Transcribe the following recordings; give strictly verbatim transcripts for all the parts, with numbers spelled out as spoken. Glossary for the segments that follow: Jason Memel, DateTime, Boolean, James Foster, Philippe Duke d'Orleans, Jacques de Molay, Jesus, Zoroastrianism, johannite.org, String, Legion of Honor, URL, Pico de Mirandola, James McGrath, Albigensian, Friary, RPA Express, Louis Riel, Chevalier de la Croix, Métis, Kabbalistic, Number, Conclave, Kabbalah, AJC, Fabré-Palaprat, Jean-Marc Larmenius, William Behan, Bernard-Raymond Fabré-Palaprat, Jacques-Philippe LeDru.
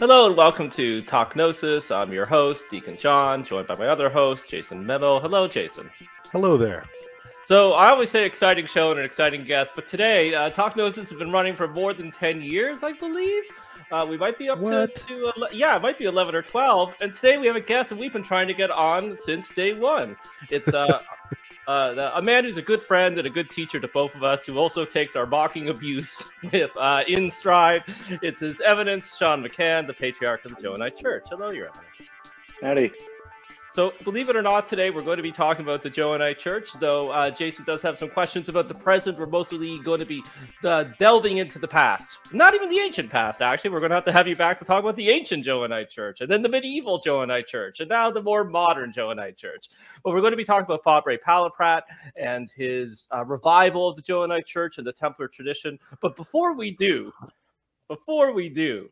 Hello and welcome to Talk Gnosis. I'm your host, Deacon John, joined by my other host, Jason Metal. Hello, Jason. Hello there. So I always say exciting show and an exciting guest, but today uh, Talk Gnosis has been running for more than ten years, I believe. Uh, we might be up what? to, to uh, yeah, it might be eleven or twelve. And today we have a guest that we've been trying to get on since day one. It's uh, uh, the, a man who's a good friend and a good teacher to both of us, who also takes our mocking abuse with uh, in stride. It's his evidence, Shaun McCann, the patriarch of the Johannite Church. Hello, your evidence. Howdy. So, believe it or not, today we're going to be talking about the Johannite Church, though uh, Jason does have some questions about the present. We're mostly going to be uh, delving into the past. Not even the ancient past, actually. We're going to have to have you back to talk about the ancient Johannite Church, and then the medieval Johannite Church, and now the more modern Johannite Church. But we're going to be talking about Fabré-Palaprat and his uh, revival of the Johannite Church and the Templar tradition. But before we do, before we do,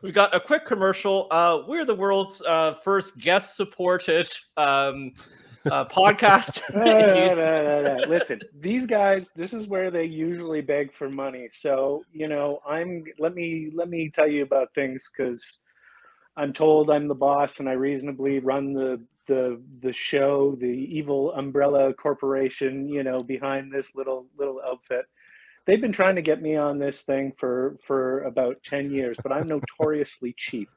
we've got a quick commercial. Uh, we're the world's uh, first guest-supported um, uh, podcast. no, no, no, no, no. Listen, these guys. This is where they usually beg for money. So you know, I'm. Let me let me tell you about things, because I'm told I'm the boss and I reasonably run the the the show, the evil umbrella corporation, you know, behind this little little outfit. They've been trying to get me on this thing for, for about ten years, but I'm notoriously cheap.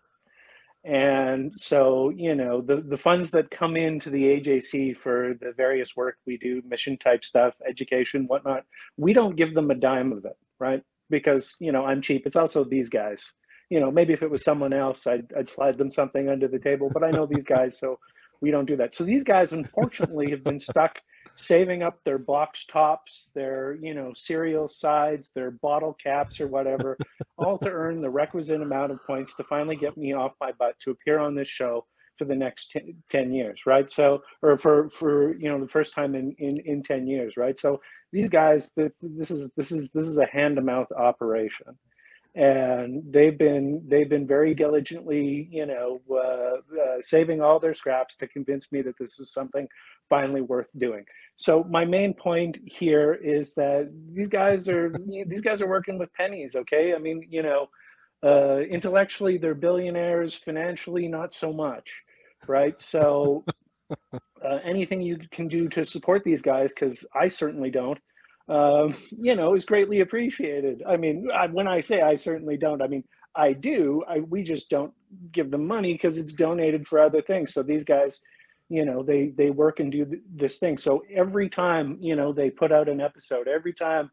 And so, you know, the, the funds that come into the A J C for the various work we do, mission type stuff, education, whatnot, we don't give them a dime of it, right? Because, you know, I'm cheap. It's also these guys. You know, maybe if it was someone else, I'd, I'd slide them something under the table, but I know these guys, so we don't do that. So these guys, unfortunately, have been stuck saving up their box tops, their, you know, cereal sides, their bottle caps or whatever, all to earn the requisite amount of points to finally get me off my butt to appear on this show for the next ten years, right? So, or for, for you know, the first time in, in, in ten years, right? So these guys, this is, this is, this is a hand-to-mouth operation. And they've been they've been very diligently, you know, uh, uh, saving all their scraps to convince me that this is something finally worth doing. So my main point here is that these guys are these guys are working with pennies. Okay, I mean, you know, uh, intellectually they're billionaires, financially not so much, right? So uh, anything you can do to support these guys, because I certainly don't. Um, you know, is greatly appreciated. I mean, I, when I say I certainly don't, I mean, I do. I, we just don't give them money because it's donated for other things. So these guys, you know, they, they work and do th this thing. So every time, you know, they put out an episode, every time,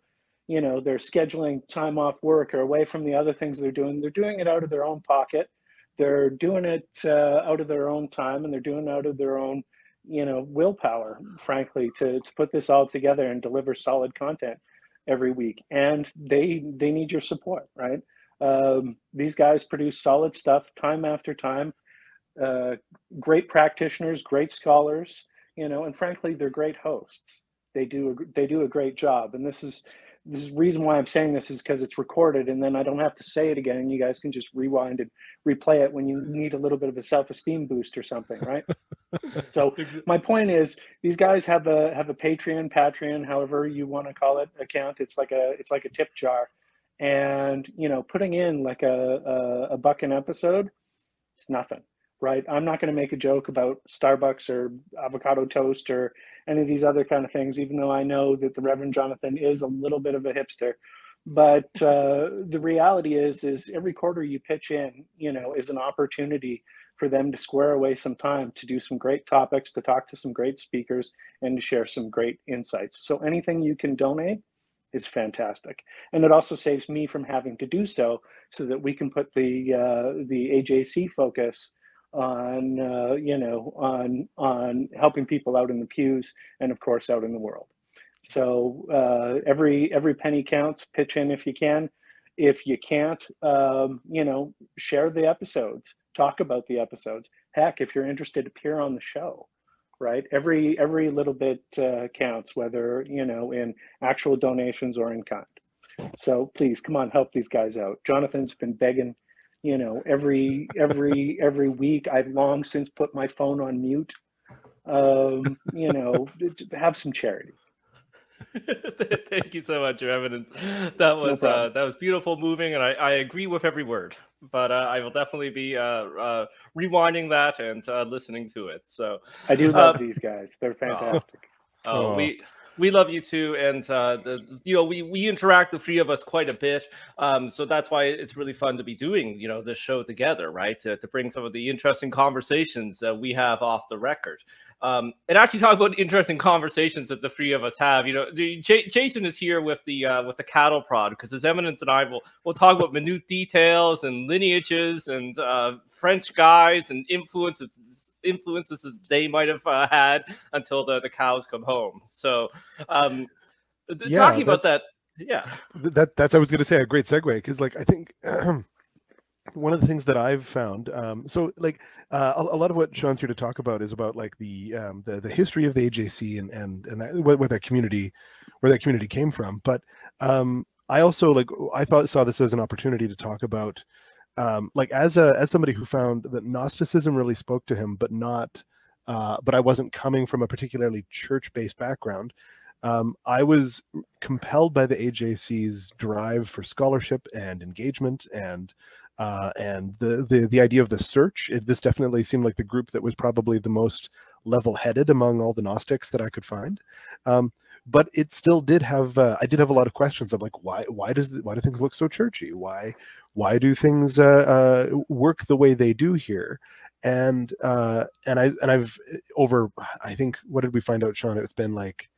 you know, they're scheduling time off work or away from the other things they're doing, they're doing it out of their own pocket. They're doing it uh, out of their own time, and they're doing it out of their own, you know, willpower, frankly, to, to put this all together and deliver solid content every week. And they they need your support, right? Um, these guys produce solid stuff time after time. Uh, great practitioners, great scholars, you know, and frankly, they're great hosts. They do a, they do a great job. And this is this is the reason why I'm saying this, is because it's recorded, and then I don't have to say it again, and you guys can just rewind and replay it when you need a little bit of a self-esteem boost or something, right? So my point is, these guys have a have a Patreon, Patreon, however you want to call it, account. It's like a it's like a tip jar, and you know, putting in like a a, a buck an episode, it's nothing, right? I'm not going to make a joke about Starbucks or avocado toast or any of these other kind of things, even though I know that the Reverend Jonathan is a little bit of a hipster. But uh, the reality is, is every quarter you pitch in, you know, is an opportunity for them to square away some time to do some great topics, to talk to some great speakers, and to share some great insights. So anything you can donate is fantastic. And it also saves me from having to do so, so that we can put the, uh, the A J C focus on, uh, you know, on, on helping people out in the pews and of course out in the world. So uh, every, every penny counts. Pitch in if you can. If you can't, um, you know, share the episodes. Talk about the episodes. Heck, if you're interested, appear on the show, right? Every every little bit uh, counts, whether, you know, in actual donations or in kind. So please, come on, help these guys out. Jonathan's been begging, you know, every every every week. I've long since put my phone on mute. Um, you know, have some charity. Thank you so much, Your Eminence. That was no uh, that was beautiful, moving, and I, I agree with every word. But uh, I will definitely be uh, uh, rewinding that and uh, listening to it. So I do love uh, these guys; they're fantastic. Oh, oh, oh. we. We love you too, and uh, the, you know we we interact, the three of us, quite a bit. Um, so that's why it's really fun to be doing you know this show together, right? To, to bring some of the interesting conversations that we have off the record, um, and actually talk about interesting conversations that the three of us have. You know, J Jason is here with the uh, with the cattle prod, because His Eminence and I will will talk about minute details and lineages and uh, French guys and influences. influences that they might have uh, had until the, the cows come home. So um yeah, talking about that, yeah that that's I was going to say a great segue, because like I think one of the things that I've found, um so like uh, a, a lot of what Sean's here to talk about is about like the um the, the history of the A J C and and and that, what, what that community where that community came from, but um I also like I thought saw this as an opportunity to talk about Um, like as a as somebody who found that Gnosticism really spoke to him, but not, uh, but I wasn't coming from a particularly church-based background. Um, I was compelled by the A J C's drive for scholarship and engagement, and uh, and the the the idea of the search. It, this definitely seemed like the group that was probably the most level-headed among all the Gnostics that I could find. Um, But it still did have. Uh, I did have a lot of questions of like, why? Why does? The, why do things look so churchy? Why? Why do things uh, uh, work the way they do here? And uh, and I and I've over. I think, what did we find out, Sean? It's been like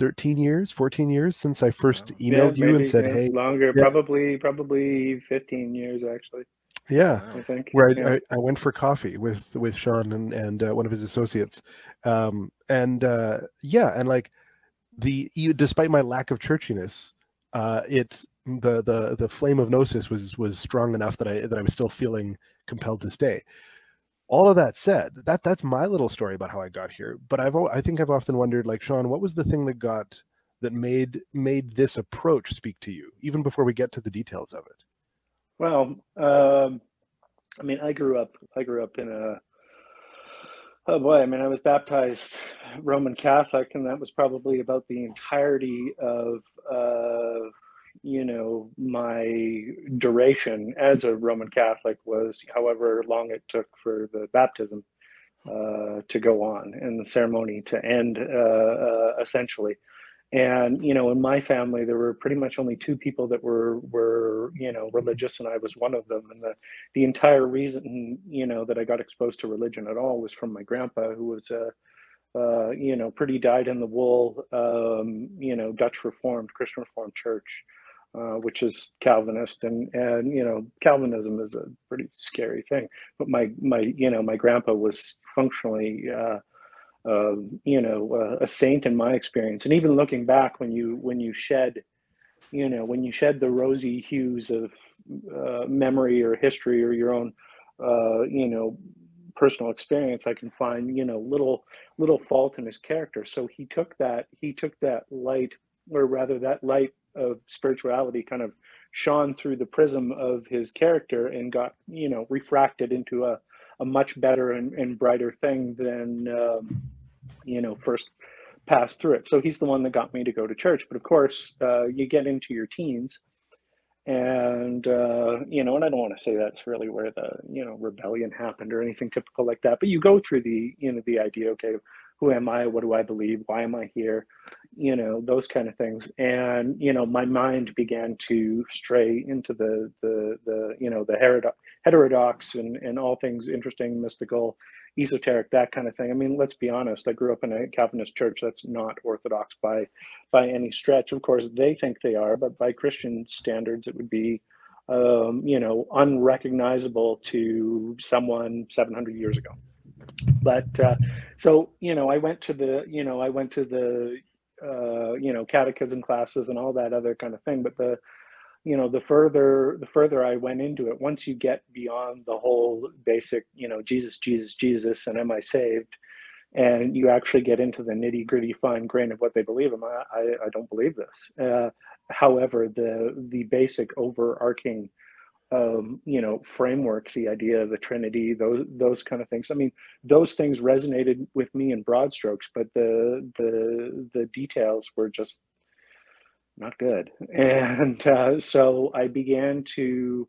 thirteen years, fourteen years since I first emailed yeah, you maybe, and said, yeah, "Hey, longer, yeah. probably, probably fifteen years actually." Yeah, I think where I, yeah. I, I went for coffee with with Sean and and uh, one of his associates, um, and uh, yeah, and like. The despite my lack of churchiness, uh, it the the the flame of gnosis was was strong enough that I that I was still feeling compelled to stay. All of that said, that that's my little story about how I got here. But I've I think I've often wondered, like, Sean, what was the thing that got that made made this approach speak to you, even before we get to the details of it? Well, um, I mean, I grew up I grew up in a. Oh boy, I mean, I was baptized Roman Catholic, and that was probably about the entirety of, uh, you know, my duration as a Roman Catholic was however long it took for the baptism uh, to go on and the ceremony to end, uh, uh, essentially. And, you know, in my family, there were pretty much only two people that were, were you know, religious, and I was one of them. And the, the entire reason, you know, that I got exposed to religion at all was from my grandpa, who was, a, uh, you know, pretty dyed-in-the-wool, um, you know, Dutch Reformed, Christian Reformed Church, uh, which is Calvinist. And, and, you know, Calvinism is a pretty scary thing. But my, my you know, my grandpa was functionally... Uh, Uh, you know, uh, a saint in my experience. And even looking back, when you when you shed, you know, when you shed the rosy hues of uh, memory or history or your own, uh, you know, personal experience, I can find you know little little fault in his character. So he took that he took that light, or rather that light of spirituality, kind of shone through the prism of his character and got you know refracted into a a much better and, and brighter thing than. Um, you know, first pass through it. So he's the one that got me to go to church. But of course, uh, you get into your teens and, uh, you know, and I don't want to say that's really where the, you know, rebellion happened or anything typical like that. But you go through the, you know, the idea, okay, who am I? What do I believe? Why am I here? You know, those kind of things. And, you know, my mind began to stray into the, the, the you know, the heterodox and, and all things interesting, mystical, esoteric, that kind of thing. I mean, let's be honest. I grew up in a Calvinist church that's not Orthodox by by any stretch. Of course, they think they are, but by Christian standards, it would be, um, you know, unrecognizable to someone seven hundred years ago. But uh, so, you know, I went to the, you know, I went to the, uh, you know, catechism classes and all that other kind of thing. But the you know, the further the further I went into it, once you get beyond the whole basic, you know, Jesus, Jesus, Jesus, and am I saved? And you actually get into the nitty gritty fine grain of what they believe in. I, I, I don't believe this. Uh, however, the the basic overarching um, you know, framework, the idea of the Trinity, those those kind of things. I mean, those things resonated with me in broad strokes, but the the the details were just not good. And uh, so I began to,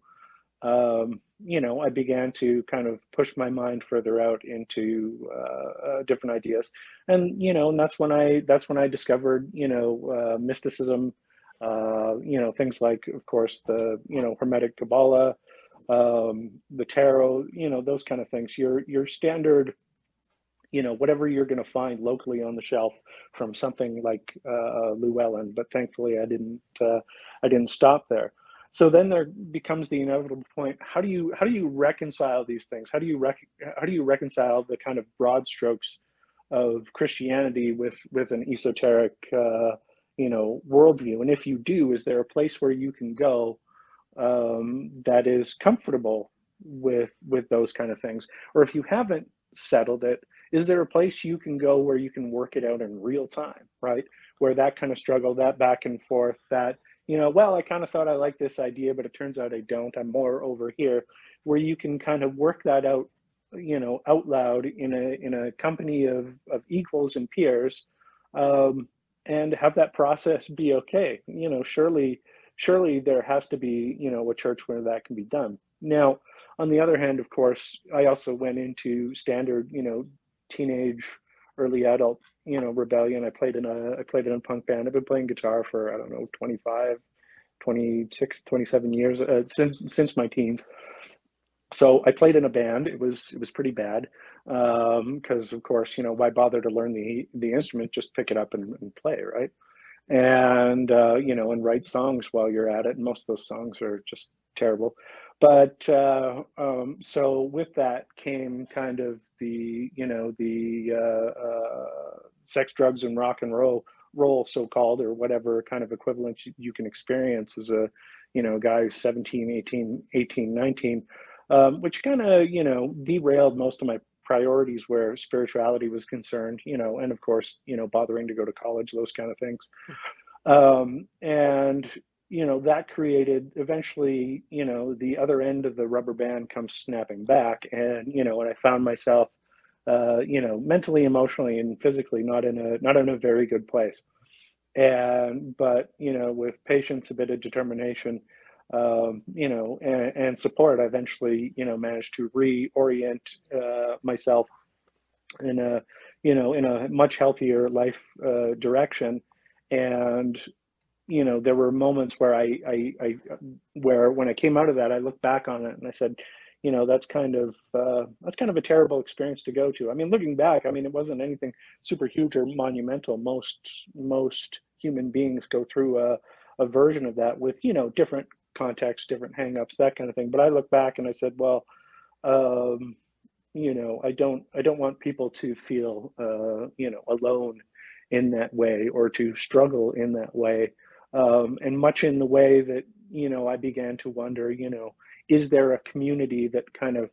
um, you know, I began to kind of push my mind further out into uh, uh, different ideas. And, you know, and that's when I, that's when I discovered, you know, uh, mysticism, uh, you know, things like, of course, the, you know, Hermetic Kabbalah, um, the tarot, you know, those kind of things, your, your standard, you know, whatever you're going to find locally on the shelf from something like uh, Llewellyn. But thankfully, I didn't. Uh, I didn't stop there. So then there becomes the inevitable point: how do you how do you reconcile these things? How do you rec how do you reconcile the kind of broad strokes of Christianity with with an esoteric uh, you know, worldview? And if you do, is there a place where you can go um, that is comfortable with with those kind of things? Or if you haven't settled it, is there a place you can go where you can work it out in real time, right? Where that kind of struggle, that back and forth, that, you know, well, I kind of thought I liked this idea, but it turns out I don't, I'm more over here, where you can kind of work that out, you know, out loud in a in a company of, of equals and peers, um, and have that process be okay. You know, surely, surely there has to be, you know, a church where that can be done. Now, on the other hand, of course, I also went into standard, you know, teenage, early adult, you know, rebellion. I played in a, I played in a punk band. I've been playing guitar for, I don't know, twenty-five, twenty-six, twenty-seven years, uh, since, since my teens. So I played in a band. It was, it was pretty bad. Um, cause of course, you know, why bother to learn the, the instrument, just pick it up and, and play. Right. And, uh, you know, and write songs while you're at it. And most of those songs are just terrible. But uh, um, so with that came kind of the, you know, the uh, uh, sex, drugs, and rock and roll, roll so-called, or whatever kind of equivalent you can experience as a, you know, guy who's seventeen, eighteen, nineteen, um, which kind of, you know, derailed most of my priorities where spirituality was concerned, you know, and of course, you know, bothering to go to college, those kind of things. Um, and... you know, that created eventually, you know, the other end of the rubber band comes snapping back. And, you know, and I found myself, uh, you know, mentally, emotionally, and physically not in a, not in a very good place. And, but, you know, with patience, a bit of determination, um, you know, and, and support, I eventually, you know, managed to reorient uh, myself in a, you know, in a much healthier life uh, direction. And, you know, there were moments where I, I, I, where when I came out of that, I looked back on it and I said, you know, that's kind of, uh, that's kind of a terrible experience to go to. I mean, looking back, I mean, it wasn't anything super huge or monumental. Most, most human beings go through a, a version of that with, you know, different contexts, different hangups, that kind of thing. But I look back and I said, well, um, you know, I don't, I don't want people to feel, uh, you know, alone in that way, or to struggle in that way. Um, and much in the way that, you know, I began to wonder, you know, is there a community that kind of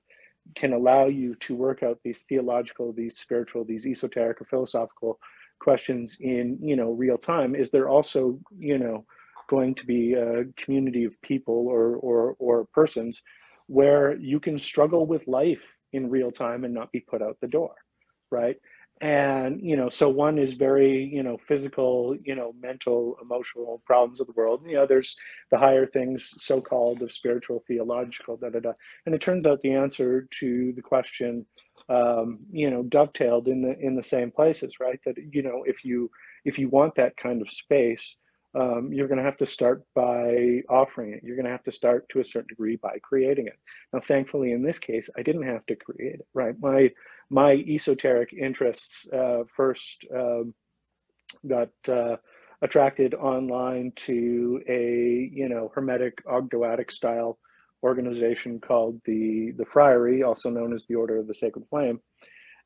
can allow you to work out these theological, these spiritual, these esoteric or philosophical questions in, you know, real time? Is there also, you know, going to be a community of people or, or, or persons where you can struggle with life in real time and not be put out the door, right? And, you know, so one is very, you know, physical, you know, mental, emotional problems of the world. You know, there's the higher things, so-called, the spiritual, theological, da, da, da. And it turns out the answer to the question, um, you know, dovetailed in the, in the same places, right? That, you know, if you, if you want that kind of space, um, you're going to have to start by offering it. You're going to have to start to a certain degree by creating it. Now, thankfully, in this case, I didn't have to create it, right? My, my esoteric interests uh, first um, got uh, attracted online to a, you know, Hermetic Ogdoatic style organization called the, the Friary, also known as the Order of the Sacred Flame.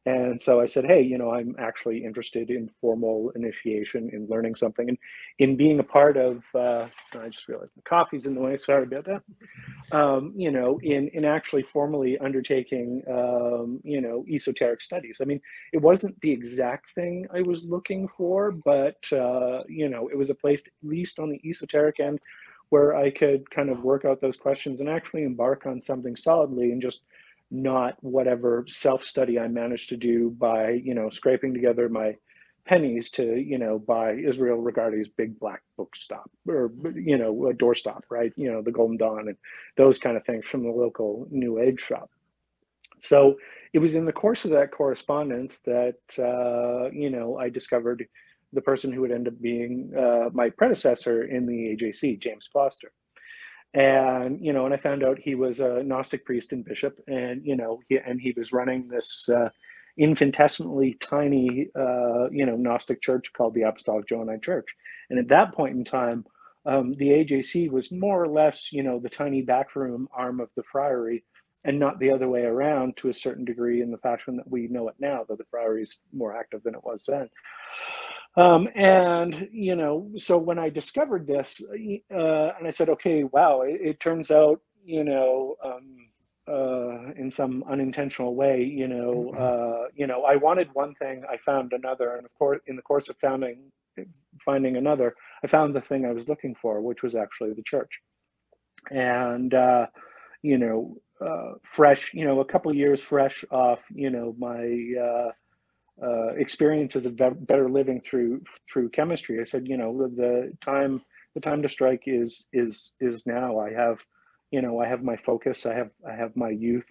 And so I said, hey, you know, I'm actually interested in formal initiation, in learning something, and in being a part of, uh, I just realized the coffee's in the way, sorry about that, um, you know, in, in actually formally undertaking, um, you know, esoteric studies. I mean, it wasn't the exact thing I was looking for, but, uh, you know, it was a place, at least on the esoteric end, where I could kind of work out those questions and actually embark on something solidly, and just not whatever self-study I managed to do by, you know, scraping together my pennies to, you know, buy Israel Rigardi's Big Black Bookstop, or, you know, a doorstop, right? You know, the Golden Dawn and those kind of things from the local New Age shop. So it was in the course of that correspondence that, uh, you know, I discovered the person who would end up being uh, my predecessor in the A J C, James Foster. And, you know, and I found out he was a Gnostic priest and bishop, and, you know, he, and he was running this uh, infinitesimally tiny, uh, you know, Gnostic church called the Apostolic Johannite Church. And at that point in time, um, the A J C was more or less, you know, the tiny backroom arm of the Friary, and not the other way around to a certain degree in the fashion that we know it now, though the Friary is more active than it was then. Um, and, you know, so when I discovered this, uh, and I said, okay, wow, it, it turns out, you know, um, uh, in some unintentional way, you know, uh, you know, I wanted one thing, I found another. And of course, in the course of founding, finding another, I found the thing I was looking for, which was actually the church. And, uh, you know, uh, fresh, you know, a couple of years fresh off, you know, my, uh, Uh, experiences of better living through through chemistry. I said, you know, the, the time the time to strike is is is now. I have, you know, I have my focus. I have I have my youth.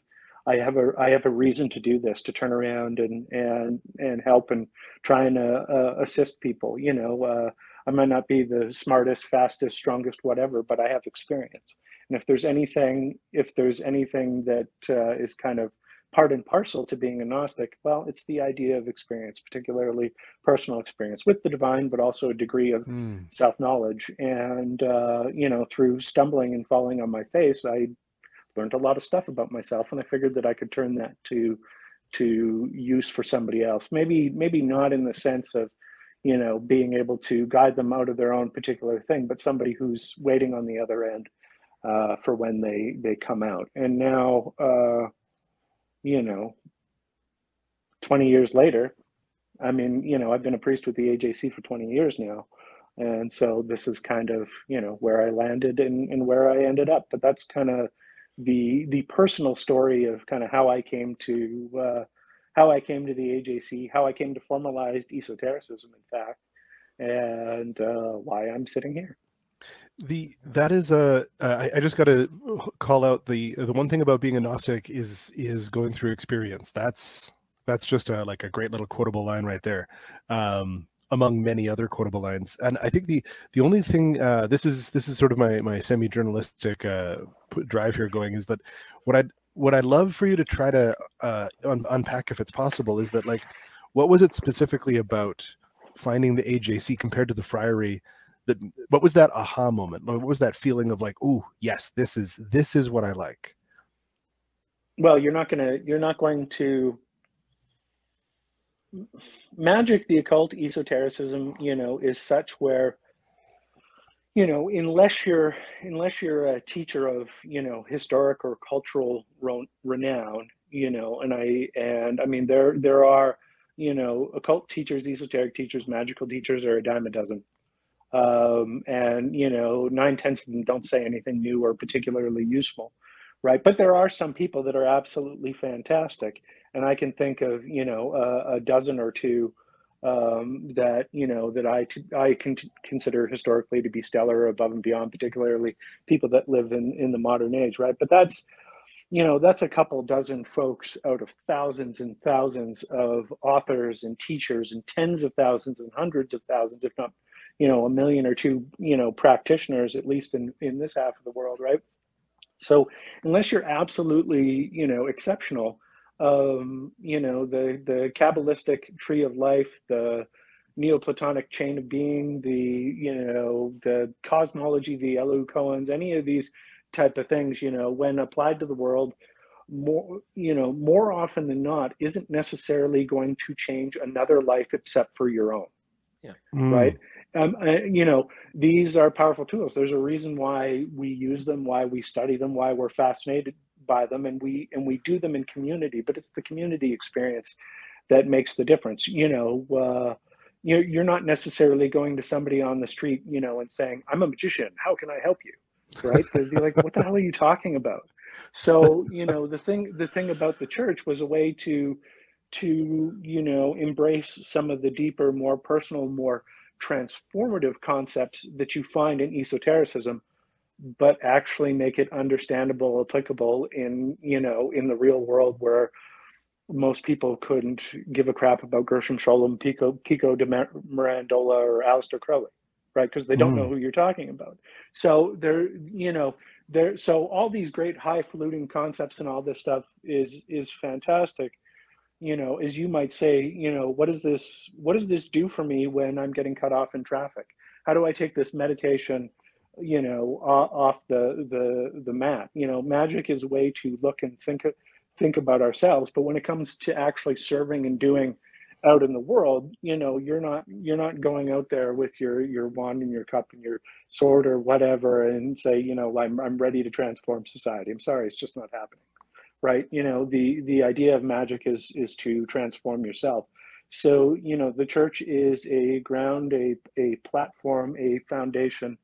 I have a I have a reason to do this, to turn around and and and help and try and uh, uh, assist people. You know, uh, I might not be the smartest, fastest, strongest, whatever, but I have experience. And if there's anything, if there's anything that uh, is kind of part and parcel to being a Gnostic, well, it's the idea of experience, particularly personal experience with the divine, but also a degree of mm. self-knowledge. And, uh, you know, through stumbling and falling on my face, I learned a lot of stuff about myself, and I figured that I could turn that to to use for somebody else. Maybe, maybe not in the sense of, you know, being able to guide them out of their own particular thing, but somebody who's waiting on the other end uh, for when they, they come out. And now, uh, you know, twenty years later, I mean, you know, I've been a priest with the A J C for twenty years now. And so this is kind of, you know, where I landed and, and where I ended up. But that's kind of the the personal story of kind of how I came to, uh, how I came to the A J C, how I came to formalized esotericism, in fact, and uh, why I'm sitting here. The that is a I, I just got to call out the the one thing about being a Gnostic is is going through experience. That's that's just a like a great little quotable line right there, um, among many other quotable lines. And I think the the only thing uh, this is this is sort of my my semi journalistic uh, drive here going is that what I what I love for you to try to uh, un unpack if it's possible is that, like, what was it specifically about finding the A J C compared to the Friary? That, what was that aha moment? What was that feeling of like, oh yes, this is this is what I like? Well, you're not gonna you're not going to magic the occult. Esotericism, you know, is such where, you know, unless you're unless you're a teacher of, you know, historic or cultural renown, you know, and I and I mean there there are, you know, occult teachers, esoteric teachers, magical teachers are a dime a dozen. Um, and, you know, nine tenths of them don't say anything new or particularly useful, right? But there are some people that are absolutely fantastic. And I can think of, you know, a, a dozen or two um, that, you know, that I, I can consider historically to be stellar, above and beyond, particularly people that live in, in the modern age, right? But that's, you know, that's a couple dozen folks out of thousands and thousands of authors and teachers and tens of thousands and hundreds of thousands, if not, you know, a million or two, you know, practitioners, at least in, in this half of the world, right? So unless you're absolutely, you know, exceptional, um, you know, the, the Kabbalistic tree of life, the Neoplatonic chain of being, the, you know, the cosmology, the Elu Cohens, any of these type of things, you know, when applied to the world, more, you know, more often than not, isn't necessarily going to change another life except for your own. Yeah. Mm. Right. Um, I, you know, these are powerful tools. There's a reason why we use them, why we study them, why we're fascinated by them, and we and we do them in community. But it's the community experience that makes the difference. You know, uh, you you're not necessarily going to somebody on the street, you know, and saying, "I'm a magician. How can I help you?" right? They'd be like, what the hell are you talking about? So, you know, the thing, the thing about the church was a way to, to, you know, embrace some of the deeper, more personal, more transformative concepts that you find in esotericism, but actually make it understandable, applicable in, you know, in the real world where most people couldn't give a crap about Gershom Scholem, Pico, Pico de Mirandola, or Aleister Crowley, right? Because they don't mm. know who you're talking about. So there, you know, there. So all these great highfalutin concepts and all this stuff is is fantastic. You know, as you might say, you know, what is this? What does this do for me when I'm getting cut off in traffic? How do I take this meditation, you know, off the the the map? You know, magic is a way to look and think of, think about ourselves, but when it comes to actually serving and doing out in the world, you know, you're not you're not going out there with your your wand and your cup and your sword or whatever and say, you know, I'm I'm ready to transform society. I'm sorry, it's just not happening, right? You know, the the idea of magic is is to transform yourself. So, you know, the church is a ground, a a platform, a foundation,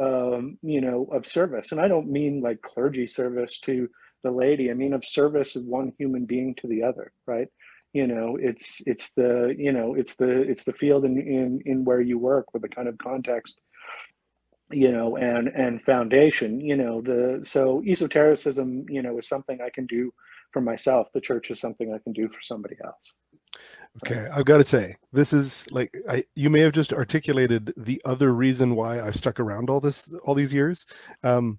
um, you know, of service, and I don't mean like clergy service to the lady. I mean, of service of one human being to the other, right? You know, it's it's the you know it's the it's the field in in, in where you work with the kind of context, you know, and and foundation, you know, the so esotericism, you know, is something I can do for myself. The church is something I can do for somebody else. Okay, I've got to say, this is like I you may have just articulated the other reason why I've stuck around all this all these years. Um,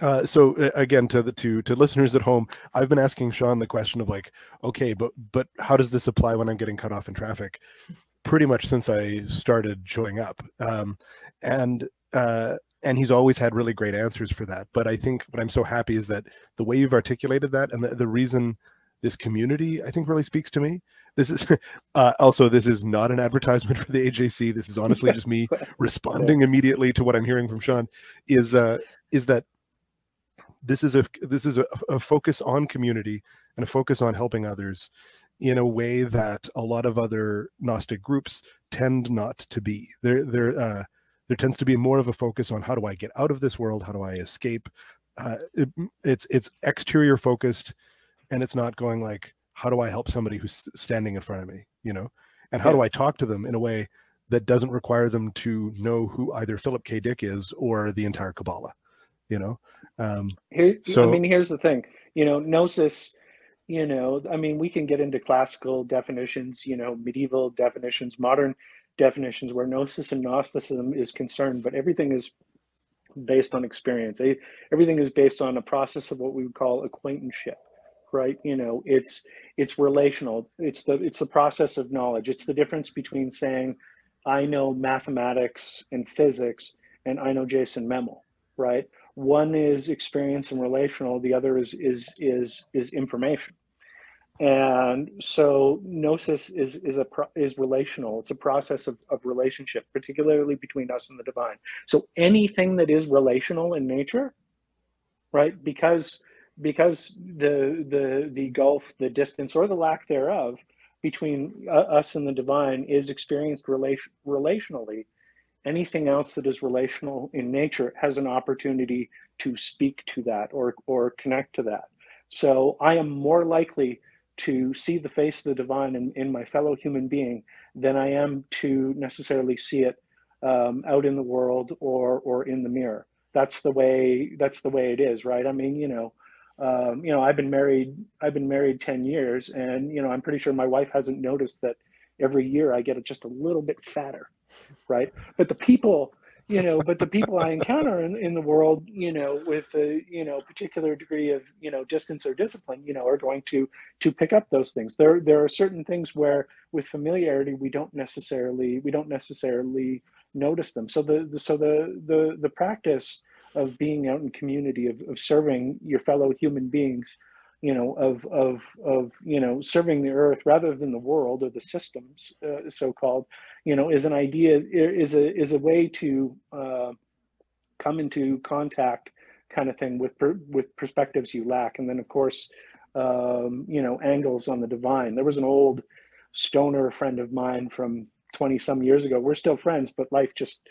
Uh, so again, to the to to listeners at home, I've been asking Shaun the question of like, okay, but but how does this apply when I'm getting cut off in traffic? Pretty much since I started showing up, um, and uh, and he's always had really great answers for that. But I think what I'm so happy is that the way you've articulated that, and the, the reason this community, I think, really speaks to me. This is uh, also, this is not an advertisement for the A J C. This is honestly just me responding immediately to what I'm hearing from Shaun. Is uh, is that This is a this is a, a focus on community and a focus on helping others in a way that a lot of other Gnostic groups tend not to be. There there uh, there tends to be more of a focus on how do I get out of this world? How do I escape? Uh, it, it's it's exterior focused, and it's not going like, how do I help somebody who's standing in front of me? You know, and how yeah. do I talk to them in a way that doesn't require them to know who either Philip K. Dick is or the entire Kabbalah? You know. Um, Here, so, I mean, here's the thing, you know, gnosis, you know, I mean, we can get into classical definitions, you know, medieval definitions, modern definitions where gnosis and Gnosticism is concerned, but everything is based on experience. Everything is based on a process of what we would call acquaintanceship, right? You know, it's, it's relational. It's the, it's the process of knowledge. It's the difference between saying, I know mathematics and physics, and I know Jason Memel, right? One is experience and relational, the other is is is is information. And so gnosis is is a pro, is relational. It's a process of, of relationship, particularly between us and the divine. So anything that is relational in nature, right, because because the the the gulf, the distance or the lack thereof between uh, us and the divine is experienced relation relationally. Anything else that is relational in nature has an opportunity to speak to that or or connect to that. So I am more likely to see the face of the divine in, in my fellow human being than I am to necessarily see it um, out in the world or or in the mirror. That's the way. That's the way it is, right? I mean, you know, um, you know, I've been married. I've been married ten years, and you know, I'm pretty sure my wife hasn't noticed that every year I get just a little bit fatter. Right, but the people, you know, but the people I encounter in, in the world, you know, with a you know particular degree of you know distance or discipline, you know, are going to to pick up those things. There, there are certain things where, with familiarity, we don't necessarily we don't necessarily notice them. So the, the so the the the practice of being out in community, of, of serving your fellow human beings, you know, of of of you know serving the earth rather than the world or the systems, uh, so called. You know, is an idea, is a is a way to uh, come into contact, kind of thing, with per, with perspectives you lack, and then of course, um, you know, angles on the divine. There was an old stoner friend of mine from twenty some years ago. We're still friends, but life just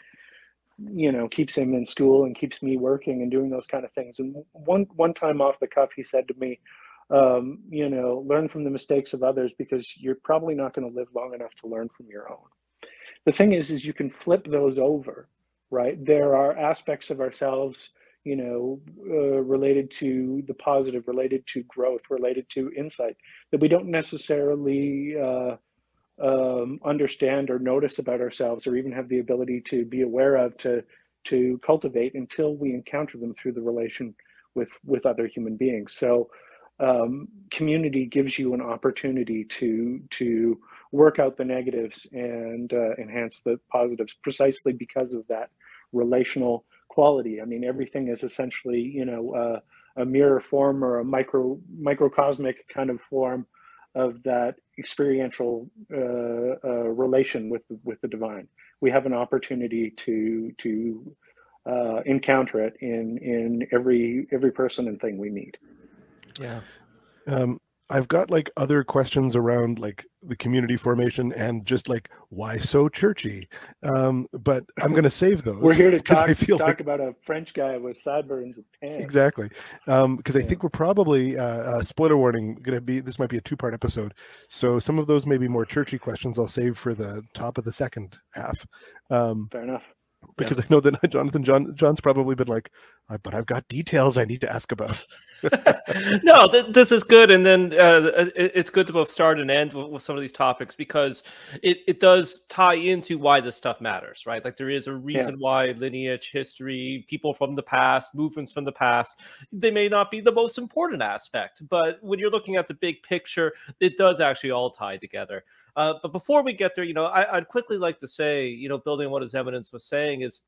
you know, keeps him in school and keeps me working and doing those kind of things. And one one time off the cuff, he said to me, um, you know, learn from the mistakes of others, because you're probably not going to live long enough to learn from your own. The thing is, is you can flip those over, right? There are aspects of ourselves, you know, uh, related to the positive, related to growth, related to insight, that we don't necessarily uh, um, understand or notice about ourselves, or even have the ability to be aware of, to to cultivate, until we encounter them through the relation with with other human beings. So um, community gives you an opportunity to to work out the negatives and uh, enhance the positives, precisely because of that relational quality. I mean, everything is essentially, you know, uh, a mirror form, or a micro microcosmic kind of form of that experiential uh, uh, relation with with the divine. We have an opportunity to to uh, encounter it in in every every person and thing we meet. Yeah. Um, I've got like other questions around like the community formation and just like why so churchy, um, but I'm going to save those. We're here to talk, talk like... about a French guy with sideburns and pants. Exactly, because um, yeah. I think we're probably uh, uh, spoiler warning, going to be this might be a two-part episode, so some of those may be more churchy questions. I'll save for the top of the second half. Um, Fair enough. Because yeah. I know that Jonathan John John's probably been like, I, but I've got details I need to ask about. No, th this is good, and then uh, it it's good to both start and end with, with some of these topics, because it it does tie into why this stuff matters, right? Like there is a reason yeah. why lineage, history, people from the past, movements from the past, they may not be the most important aspect, but when you're looking at the big picture, it does actually all tie together. Uh, but before we get there, you know, I, I'd quickly like to say, you know, building on what his eminence was saying is,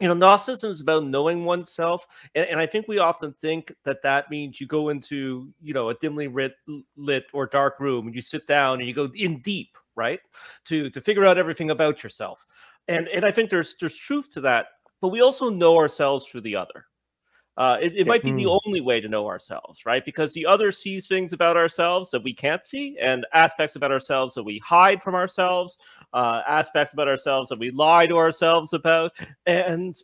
you know, Gnosticism is about knowing oneself, and, and I think we often think that that means you go into, you know, a dimly lit, lit or dark room, and you sit down and you go in deep, right, to to figure out everything about yourself. And and I think there's there's truth to that, but we also know ourselves through the other. Uh, it, it might be the only way to know ourselves, right? Because the other sees things about ourselves that we can't see, and aspects about ourselves that we hide from ourselves, uh, aspects about ourselves that we lie to ourselves about. And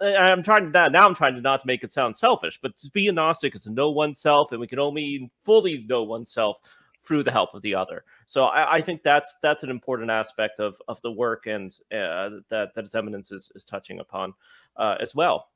I'm trying to now I'm trying to not to make it sound selfish, but to be a Gnostic is to know oneself, and we can only fully know oneself through the help of the other. So I, I think that's that's an important aspect of of the work, and uh, that that His Eminence is, is touching upon uh, as well.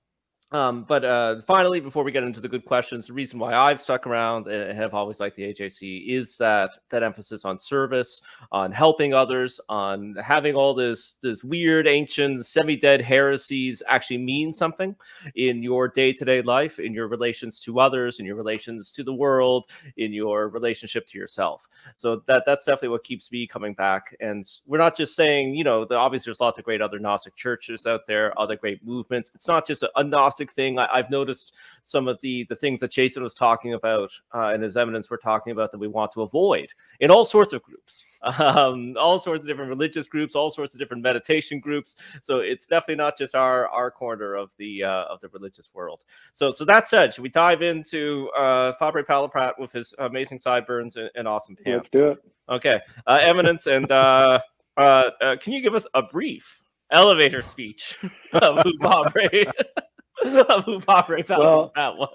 Um, but uh, finally, before we get into the good questions, the reason why I've stuck around and have always liked the A J C is that that emphasis on service, on helping others, on having all this this weird, ancient, semi-dead heresies actually mean something in your day-to-day life, in your relations to others, in your relations to the world, in your relationship to yourself. So that that's definitely what keeps me coming back. And we're not just saying, you know, the, obviously there's lots of great other Gnostic churches out there, other great movements. It's not just a, a Gnostic thing. I, I've noticed some of the the things that Jason was talking about uh, and His Eminence were talking about that we want to avoid in all sorts of groups, um, all sorts of different religious groups, all sorts of different meditation groups. So it's definitely not just our our corner of the uh, of the religious world. So so that said, should we dive into uh, Fabré-Palaprat with his amazing sideburns and, and awesome pants? Let's do it. Okay, uh, Eminence, and uh, uh, uh, can you give us a brief elevator speech of Fabré? Who well, that was.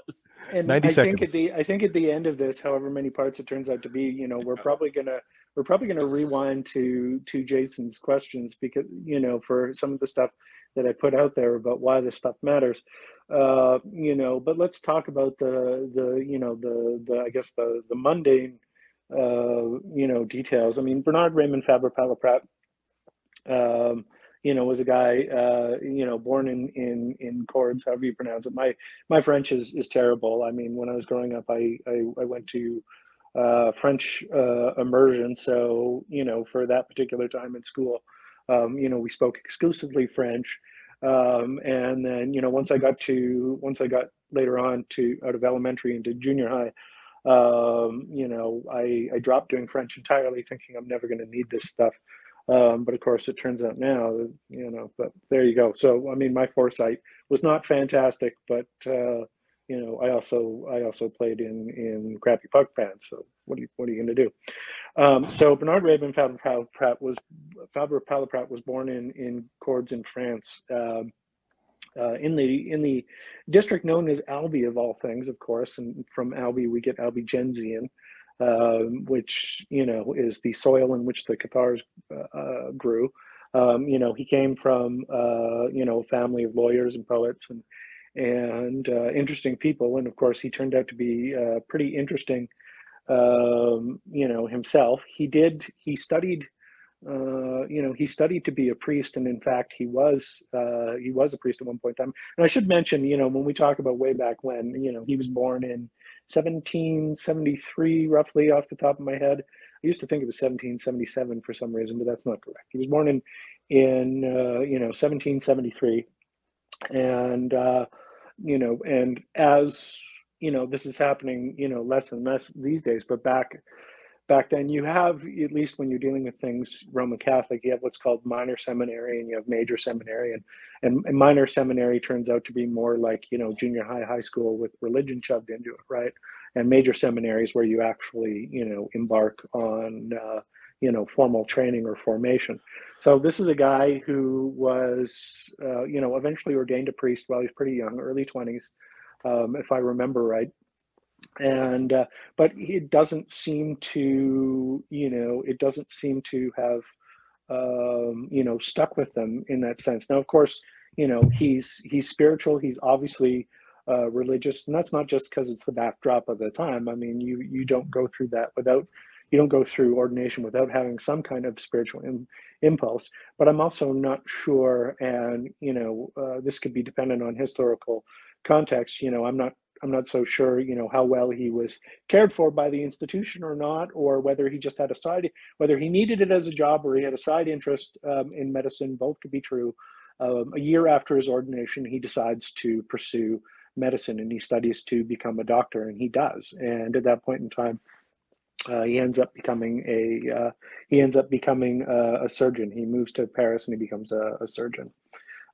And I seconds. think at the I think at the end of this, however many parts it turns out to be, you know, we're probably gonna we're probably gonna rewind to to Jason's questions, because, you know, for some of the stuff that I put out there about why this stuff matters, uh, you know. But let's talk about the the you know the the I guess the the mundane uh, you know details. I mean, Bernard-Raymond Fabré-Palaprat, um, you know, was a guy, uh, you know, born in, in, in Cordes, however you pronounce it. My my French is, is terrible. I mean, when I was growing up, I, I, I went to uh, French uh, immersion. So, you know, for that particular time in school, um, you know, we spoke exclusively French. Um, and then, you know, once I got to, once I got later on to out of elementary into junior high, um, you know, I, I dropped doing French entirely, thinking I'm never going to need this stuff. Um, but of course, it turns out now, you know, but there you go. So, I mean, my foresight was not fantastic, but, uh, you know, I also, I also played in, in crappy puck pads. So what are you, what are you going to do? Um, so Bernard-Raymond Fabré-Palaprat was, Fabré-Palaprat was born in, in Cordes in France. Um, uh, in the in the district known as Albi, of all things, of course. And from Albi we get Albigensian, um, which, you know, is the soil in which the Cathars uh, grew. Um, you know, he came from uh, you know, a family of lawyers and poets and and uh, interesting people, and of course he turned out to be uh, pretty interesting. Um, you know, himself, he did. He studied. Uh, you know, he studied to be a priest, and in fact, he was. Uh, he was a priest at one point in time. And I should mention, you know, when we talk about way back when, you know, he was born in seventeen seventy-three, roughly off the top of my head. I used to think it was seventeen seventy-seven for some reason, but that's not correct. He was born in in uh, you know, seventeen seventy-three, and uh, you know, and as you know, this is happening, you know, less and less these days, but back back then you have, at least when you're dealing with things Roman Catholic, you have what's called minor seminary and you have major seminary, and, and, and minor seminary turns out to be more like, you know, junior high, high school with religion shoved into it, right? And major seminary is where you actually, you know, embark on, uh, you know, formal training or formation. So this is a guy who was, uh, you know, eventually ordained a priest while he was pretty young, early twenties. Um, if I remember right, and uh, but it doesn't seem to, you know, it doesn't seem to have, um, you know, stuck with them in that sense. Now, of course, you know, he's he's spiritual. He's obviously uh, religious, and that's not just because it's the backdrop of the time. I mean, you you don't go through that without, you don't go through ordination without having some kind of spiritual im impulse. But I'm also not sure, and you know, uh, this could be dependent on historical context. You know, I'm not I'm not so sure, you know, how well he was cared for by the institution or not, or whether he just had a side, whether he needed it as a job or he had a side interest um, in medicine. Both could be true. Um, a year after his ordination, he decides to pursue medicine and he studies to become a doctor, and he does. And at that point in time, uh, he ends up becoming a uh, he ends up becoming a, a surgeon. He moves to Paris and he becomes a, a surgeon.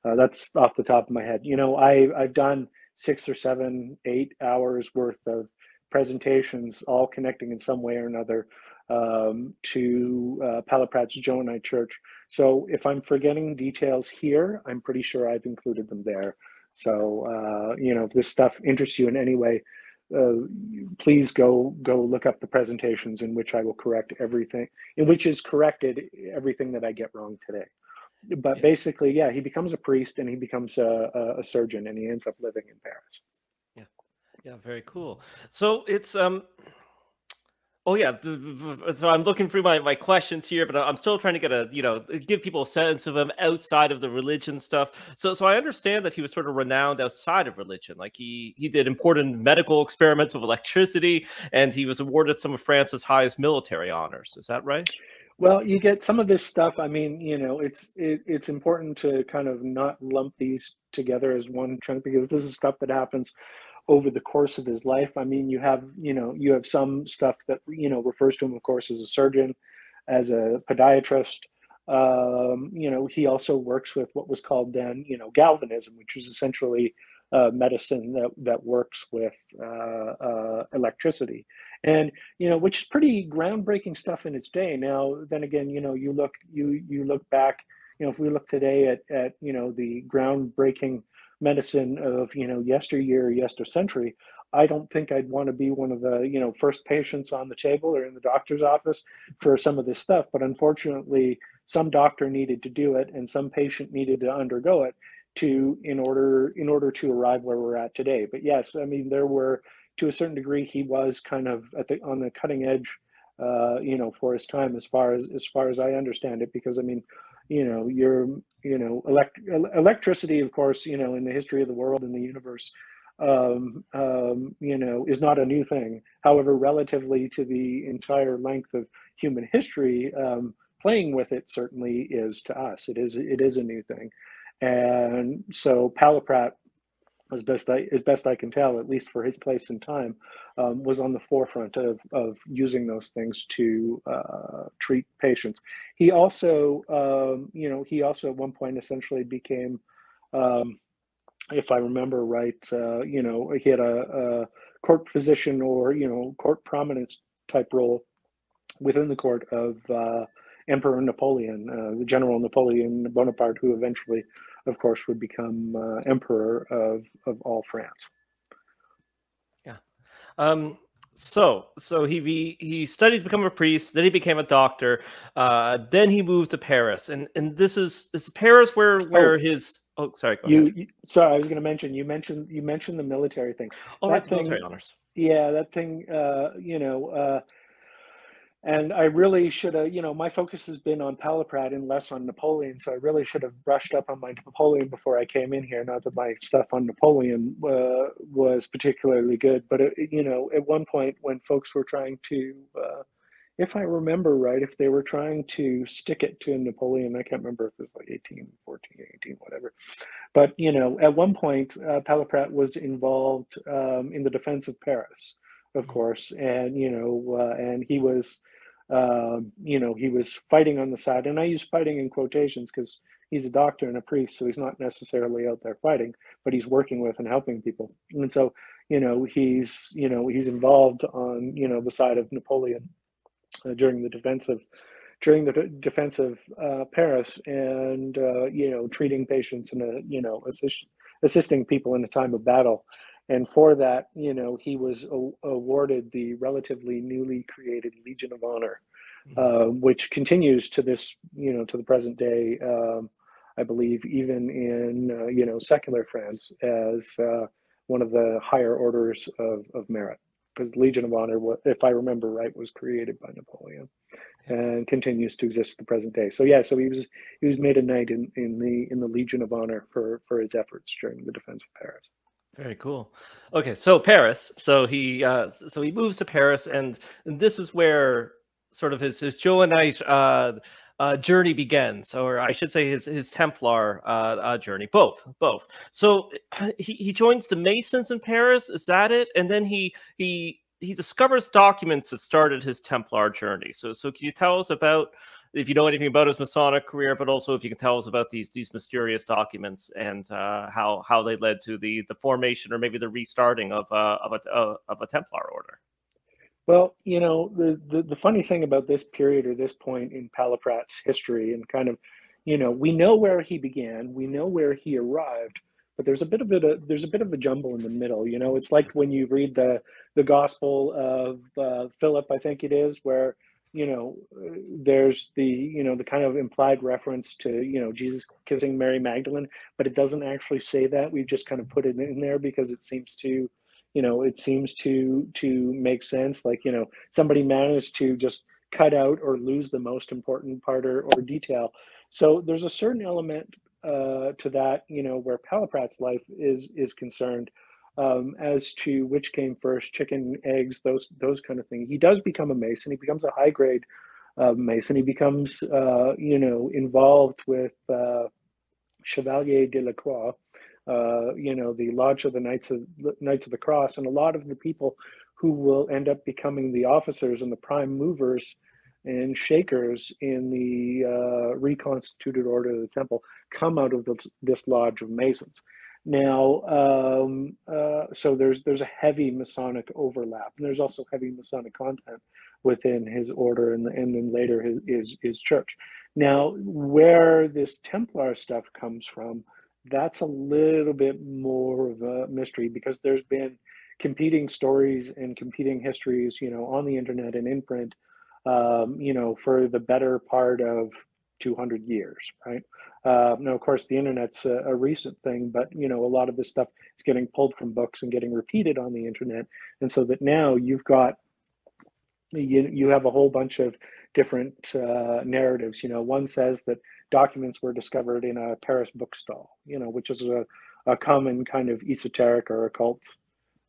Uh, that's off the top of my head. You know, I I've done six or seven, eight hours worth of presentations, all connecting in some way or another um, to uh, Palaprat's Johannite Church. So if I'm forgetting details here, I'm pretty sure I've included them there. So, uh, you know, if this stuff interests you in any way, uh, please go go look up the presentations in which I will correct everything, in which is corrected everything that I get wrong today. But yeah. Basically, yeah, he becomes a priest and he becomes a, a surgeon, and he ends up living in Paris. Yeah, yeah, very cool. So it's um, oh yeah. So I'm looking through my my questions here, but I'm still trying to get a you know give people a sense of him outside of the religion stuff. So so I understand that he was sort of renowned outside of religion. Like he he did important medical experiments with electricity, and he was awarded some of France's highest military honors. Is that right? Well, you get some of this stuff. I mean, you know, it's it, it's important to kind of not lump these together as one chunk, because this is stuff that happens over the course of his life. I mean, you have, you know, you have some stuff that, you know, refers to him, of course, as a surgeon, as a podiatrist. Um, you know, he also works with what was called then, you know, galvanism, which was essentially Uh, medicine that, that works with uh, uh, electricity, and you know, which is pretty groundbreaking stuff in its day. Now, then again, you know, you look you you look back, you know, if we look today at at you know the groundbreaking medicine of you know yesteryear, yester century, I don't think I'd want to be one of the you know first patients on the table or in the doctor's office for some of this stuff. But unfortunately, some doctor needed to do it, and some patient needed to undergo it to in order in order to arrive where we're at today. But yes, I mean, there were, to a certain degree, he was kind of at the on the cutting edge, uh you know, for his time, as far as as far as I understand it, because I mean, you know, you're you know elect electricity, of course, you know, in the history of the world and the universe, um um you know, is not a new thing. However, relatively to the entire length of human history, um playing with it certainly is, to us, it is it is a new thing. And so Palaprat, as best I, as best I can tell, at least for his place and time, um, was on the forefront of, of using those things to uh, treat patients. He also, um, you know, he also at one point essentially became, um, if I remember right, uh, you know, he had a, a court physician, or, you know, court prominence type role within the court of uh, Emperor Napoleon, uh, the General Napoleon Bonaparte, who eventually of course, would become uh, emperor of, of all France. Yeah. Um, so so he, he studied to become a priest, then he became a doctor, uh, then he moved to Paris. And, and this is, is Paris where, where oh. his... Oh, sorry. Go you, ahead. you sorry. I was going to mention you mentioned you mentioned the military thing. Oh, that right, thing, military honors. Yeah, that thing. Uh, you know, uh, and I really should have. You know, my focus has been on Palaprat and less on Napoleon. So I really should have brushed up on my Napoleon before I came in here. Not that my stuff on Napoleon uh, was particularly good, but it, you know, at one point when folks were trying to, uh, if I remember right, if they were trying to stick it to Napoleon, I can't remember if it was like eighteen fourteen, eighteen, whatever. But, you know, at one point, uh, Palaprat was involved um, in the defense of Paris, of course. And, you know, uh, and he was, uh, you know, he was fighting on the side. And I use fighting in quotations because he's a doctor and a priest, so he's not necessarily out there fighting, but he's working with and helping people. And so, you know, he's, you know, he's involved on, you know, the side of Napoleon. Uh, during the defense of, during the defense of uh, Paris, and uh, you know, treating patients and you know, assist, assisting people in a time of battle, and for that, you know, he was awarded the relatively newly created Legion of Honor, uh, which continues to this, you know, to the present day. Um, I believe even in uh, you know, secular France, as uh, one of the higher orders of of merit. Because Legion of Honor, if I remember right, was created by Napoleon and continues to exist to the present day. So yeah, so he was he was made a knight in, in the in the Legion of Honor for for his efforts during the defense of Paris. Very cool. Okay, so Paris. So he uh, so he moves to Paris, and this is where sort of his his Johannite uh, uh, journey begins, or I should say his his Templar uh, uh, journey. Both, both. So he he joins the Masons in Paris. Is that it? And then he he. He discovers documents that started his Templar journey. So, so can you tell us about, if you know anything about his Masonic career, but also if you can tell us about these these mysterious documents and uh, how how they led to the the formation or maybe the restarting of uh, of a uh, of a Templar order. Well, you know, the, the the funny thing about this period or this point in Palaprat's history, and kind of, you know, we know where he began, we know where he arrived. But there's a bit of a there's a bit of a jumble in the middle. You know, it's like when you read the the Gospel of uh, Philip, I think it is, where you know there's the you know the kind of implied reference to you know Jesus kissing Mary Magdalene, but it doesn't actually say that. We've just kind of put it in there because it seems to, you know, it seems to to make sense. Like you know somebody managed to just cut out or lose the most important part or, or detail. So there's a certain element Uh, to that, you know, where Palaprat's life is is concerned, um, as to which came first, chicken, eggs, those those kind of things. He does become a Mason. He becomes a high grade uh, Mason. He becomes, uh, you know, involved with uh, Chevalier de la Croix, uh, you know, the Lodge of the Knights of Knights of the Cross, and a lot of the people who will end up becoming the officers and the prime movers and shakers in the uh, reconstituted Order of the Temple come out of this, this Lodge of Masons. Now, um, uh, so there's there's a heavy Masonic overlap, and there's also heavy Masonic content within his order, and, and then later his, his, his church. Now, where this Templar stuff comes from, that's a little bit more of a mystery, because there's been competing stories and competing histories, you know, on the internet and in print, Um, you know, for the better part of two hundred years, right? Uh, now, of course, the internet's a, a recent thing, but, you know, a lot of this stuff is getting pulled from books and getting repeated on the internet. And so that now you've got, you, you have a whole bunch of different uh, narratives. You know, one says that documents were discovered in a Paris bookstall, you know, which is a, a common kind of esoteric or occult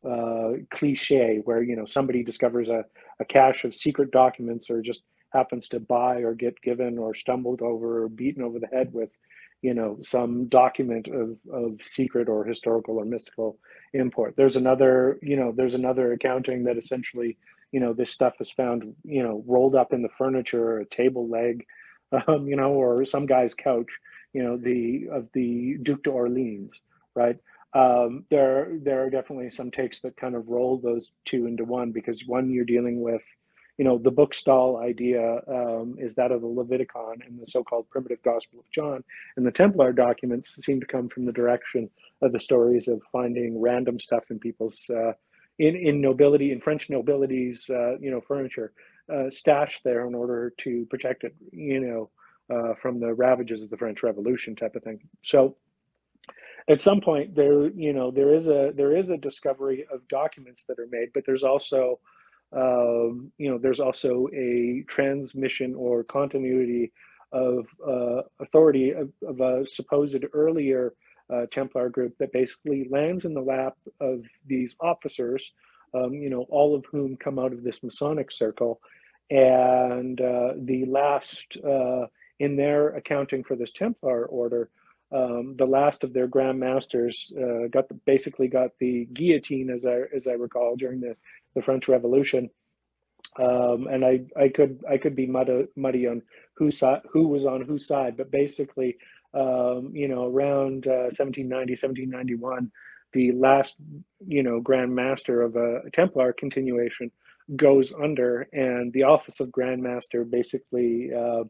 uh cliche, where you know somebody discovers a, a cache of secret documents, or just happens to buy or get given or stumbled over or beaten over the head with you know some document of of secret or historical or mystical import. There's another you know there's another accounting that essentially you know this stuff is found you know rolled up in the furniture or a table leg, um you know or some guy's couch, you know the of the Duke d'Orleans, right? Um, there, there are definitely some takes that kind of roll those two into one, because one, you're dealing with, you know, the book stall idea um, is that of the Leviticon and the so-called primitive Gospel of John, and the Templar documents seem to come from the direction of the stories of finding random stuff in people's, uh, in, in nobility, in French nobility's, uh, you know, furniture uh, stashed there in order to protect it, you know, uh, from the ravages of the French Revolution type of thing. So at some point there, you know, there is a, there is a discovery of documents that are made, but there's also, um, you know, there's also a transmission or continuity of uh, authority of, of a supposed earlier uh, Templar group that basically lands in the lap of these officers, um, you know, all of whom come out of this Masonic circle. And uh, the last, uh, in their accounting for this Templar order, Um, the last of their Grand Masters uh, got the, basically got the guillotine, as I as I recall, during the, the French Revolution, um, and I I could I could be muddy, muddy on who side, who was on whose side, but basically, um, you know, around uh, seventeen ninety, seventeen ninety-one, the last, you know, Grand Master of a Templar continuation goes under, and the office of Grand Master basically, uh,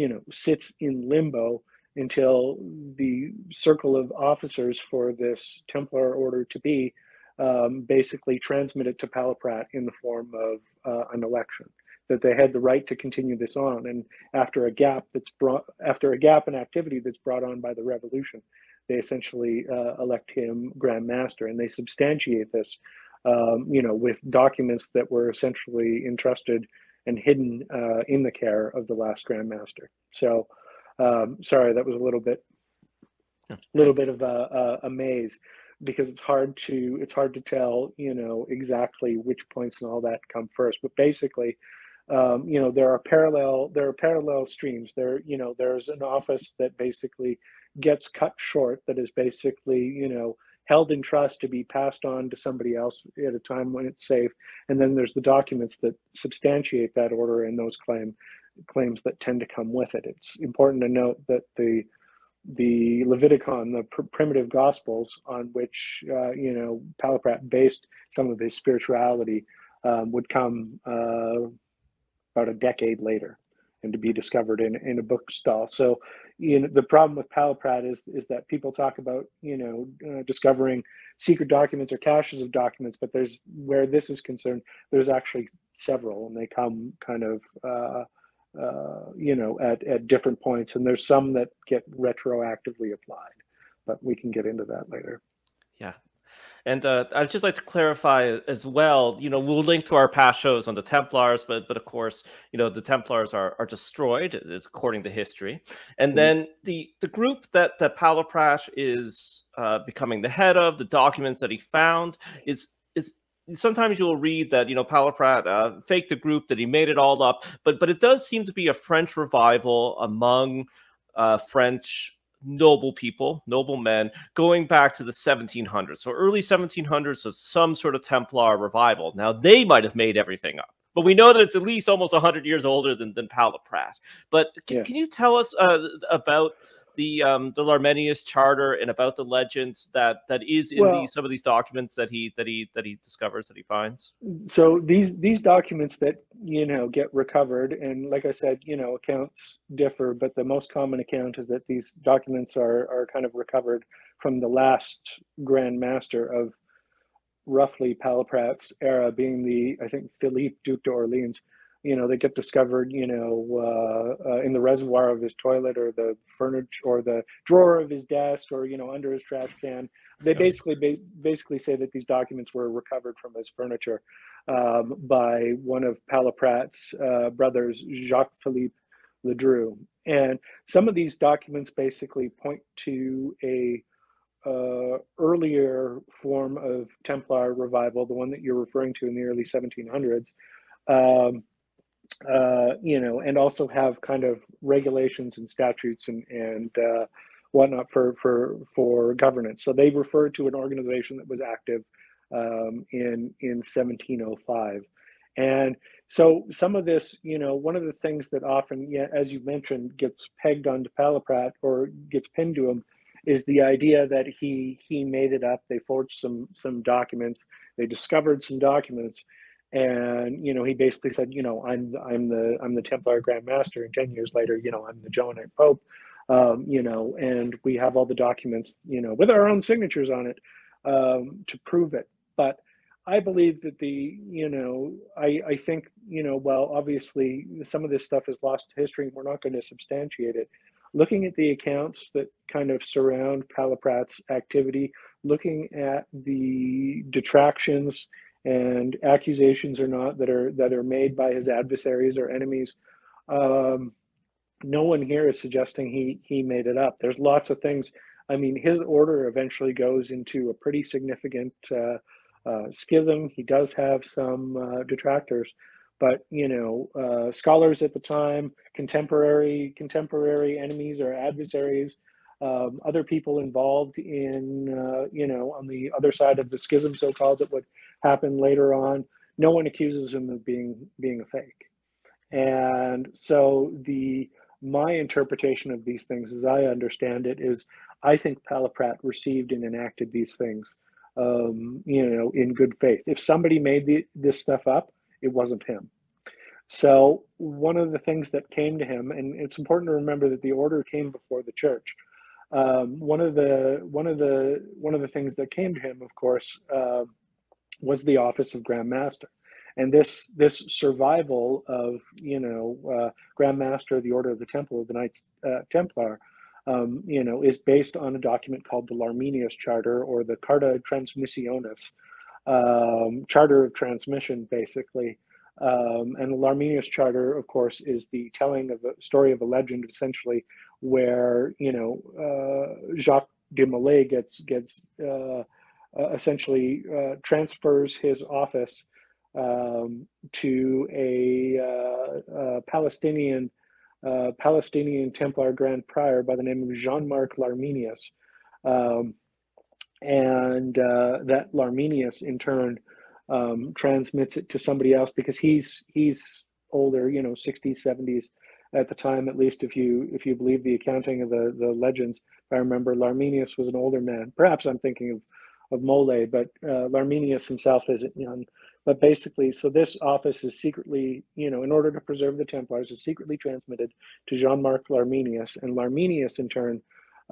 you know, sits in limbo until the circle of officers for this Templar order to be um, basically transmitted to Palaprat in the form of uh, an election, that they had the right to continue this on. And after a gap that's brought, after a gap in activity that's brought on by the revolution, they essentially uh, elect him Grand Master, and they substantiate this, um, you know, with documents that were essentially entrusted and hidden uh, in the care of the last Grand Master. So. Um, sorry, that was a little bit, a little bit of a, a, a maze, because it's hard to it's hard to tell, you know, exactly which points and all that come first. But basically, um, you know, there are parallel there are parallel streams. There, you know, there's an office that basically gets cut short, that is basically, you know, held in trust to be passed on to somebody else at a time when it's safe. And then there's the documents that substantiate that order and those claim. claims that tend to come with it. It's important to note that the the Leviticon, the pr primitive Gospels on which uh, you know, Palaprat based some of his spirituality, um, would come uh, about a decade later, and to be discovered in in a book stall. So, you know, the problem with Palaprat is is that people talk about, you know, uh, discovering secret documents or caches of documents, but there's, where this is concerned, there's actually several, and they come kind of. Uh, uh you know, at at different points, and there's some that get retroactively applied, but we can get into that later. Yeah, and uh I'd just like to clarify as well, you know, we'll link to our past shows on the Templars, but but of course, you know, the Templars are are destroyed, it's according to history, and mm-hmm. then the the group that that Palaprat is uh becoming the head of, the documents that he found, is is sometimes you'll read that, you know, Palaprat uh, faked the group, that he made it all up, but but it does seem to be a French revival among uh, French noble people, noblemen, going back to the seventeen hundreds, so early seventeen hundreds, of some sort of Templar revival. Now, they might have made everything up, but we know that it's at least almost one hundred years older than, than Palaprat. But can, yeah. can you tell us uh, about the um, the Larmenius Charter and about the legends that that is in well, these, some of these documents that he that he that he discovers, that he finds? So these these documents that, you know, get recovered, and like I said, you know, accounts differ, but the most common account is that these documents are are kind of recovered from the last Grand Master of roughly Palaprat's era, being the, I think, Philippe Duke d'Orleans. You know, they get discovered, you know, uh, uh, in the reservoir of his toilet, or the furniture, or the drawer of his desk, or, you know, under his trash can. They basically ba basically say that these documents were recovered from his furniture um, by one of Palaprat's uh, brothers, Jacques-Philippe Ledru. And some of these documents basically point to a uh, earlier form of Templar revival, the one that you're referring to in the early seventeen hundreds. Um, uh you know, and also have kind of regulations and statutes and and uh whatnot for for for governance. So they refer to an organization that was active um in in seventeen oh five. And so some of this, you know, one of the things that often, yeah, as you mentioned, gets pegged onto Palaprat or gets pinned to him, is the idea that he he made it up. They forged some some documents, they discovered some documents, And, you know, he basically said, you know, I'm, I'm the, I'm the Templar Grand Master. And ten years later, you know, I'm the Johannite Pope, um, you know, and we have all the documents, you know, with our own signatures on it um, to prove it. But I believe that the, you know, I, I think, you know, well, obviously some of this stuff is lost to history. And we're not going to substantiate it. Looking at the accounts that kind of surround Palaprat's activity, looking at the detractions and accusations or not that are that are made by his adversaries or enemies, um, no one here is suggesting he he made it up. There's lots of things. I mean, his order eventually goes into a pretty significant uh, uh, schism. He does have some uh, detractors, but you know, uh, scholars at the time, contemporary contemporary enemies or adversaries, um, other people involved in uh, you know, on the other side of the schism, so-called, that would happen later on. No one accuses him of being being a fake. And so the my interpretation of these things, as I understand it, is I think Palaprat received and enacted these things, um, you know, in good faith. If somebody made the, this stuff up, it wasn't him. So one of the things that came to him, and it's important to remember that the order came before the church. Um, one of the one of the one of the things that came to him, of course, uh, was the office of Grand Master, and this this survival of you know uh, Grand Master of the Order of the Temple of the Knights uh, Templar, um, you know, is based on a document called the Larmenius Charter, or the Carta Transmissionis, um, Charter of Transmission, basically. Um, and the Larmenius Charter, of course, is the telling of a story of a legend, essentially, where, you know, uh, Jacques de Molay gets, gets uh, uh, essentially uh, transfers his office um, to a, uh, a Palestinian, uh, Palestinian Templar Grand Prior by the name of Jean-Marc Larmenius. Um, and uh, that Larmenius, in turn, Um, transmits it to somebody else, because he's he's older, you know, sixties, seventies at the time, at least if you if you believe the accounting of the the legends. If I remember, Larmenius was an older man. Perhaps I'm thinking of of Molay, but uh, Larmenius himself isn't young. But basically, so this office is secretly, you know, in order to preserve the Templars, is secretly transmitted to Jean-Marc Larmenius, and Larmenius in turn,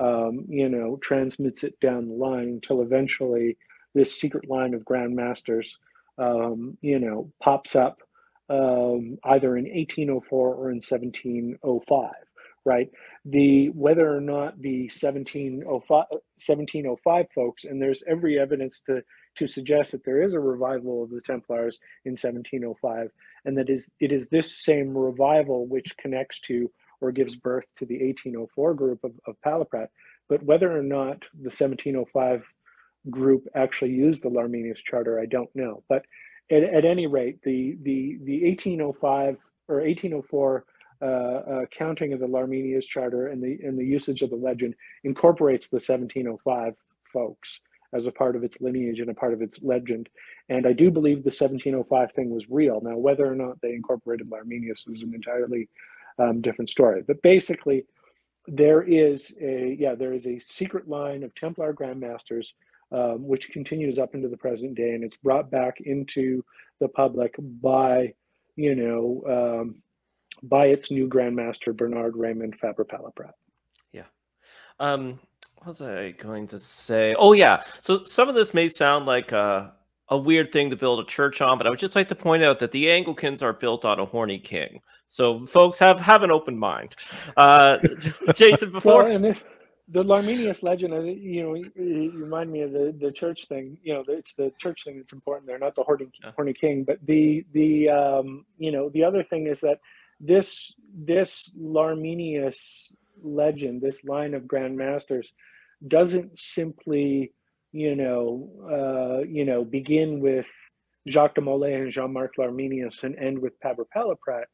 um, you know, transmits it down the line until eventually this secret line of Grand Masters, Um, you know, pops up um, either in eighteen oh four or in seventeen oh five, right? The whether or not the seventeen oh five folks, and there's every evidence to to suggest that there is a revival of the Templars in seventeen oh five, and that is it is this same revival which connects to or gives birth to the eighteen oh four group of, of Palaprat. But whether or not the seventeen oh five group actually used the Larmenius Charter, I don't know. But at, at any rate, the the the eighteen oh five or eighteen oh four uh, uh, counting of the Larmenius Charter and the and the usage of the legend incorporates the seventeen oh five folks as a part of its lineage and a part of its legend. And I do believe the seventeen oh five thing was real. Now, whether or not they incorporated Larmenius is an entirely um, different story. But basically, there is a yeah there is a secret line of Templar Grand Masters, Um, which continues up into the present day, and it's brought back into the public by, you know, um, by its new Grand Master, Bernard-Raymond Fabré-Palaprat. Yeah. Um, what was I going to say? Oh, yeah. So some of this may sound like a, a weird thing to build a church on, but I would just like to point out that the Anglicans are built on a horny king. So folks, have, have an open mind. Uh, Jason, before... Well, and if... The Larmenius legend, you know, you remind me of the, the church thing. You know, it's the church thing that's important there, not the horny, horny king. But the the um, you know, the other thing is that this this Larmenius legend, this line of Grand Masters, doesn't simply you know uh, you know begin with Jacques de Molay and Jean-Marc Larmenius and end with Fabré-Palaprat.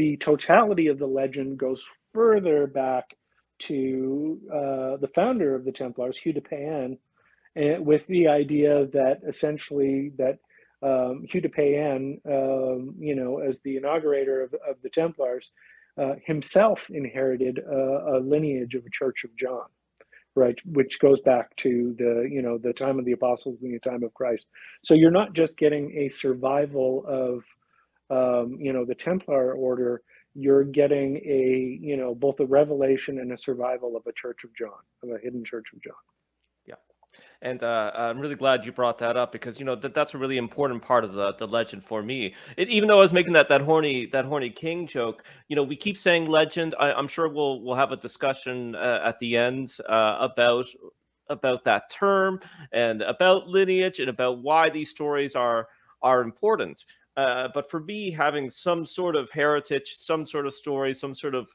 The totality of the legend goes further back to uh, the founder of the Templars, Hugh de Payen, and with the idea that essentially that um, Hugh de Payen, um, you know, as the inaugurator of, of the Templars, uh, himself inherited a, a lineage of a Church of John, right, which goes back to the, you know, the time of the apostles and the time of Christ. So you're not just getting a survival of, um, you know, the Templar order, you're getting a, you know, both a revelation and a survival of a Church of John, of a hidden Church of John. Yeah. And uh, I'm really glad you brought that up, because, you know, that that's a really important part of the, the legend for me. It, even though I was making that that horny that horny king joke, you know, we keep saying legend. I, I'm sure we'll we'll have a discussion uh, at the end uh, about about that term and about lineage and about why these stories are are important. Uh, but for me, having some sort of heritage, some sort of story, some sort of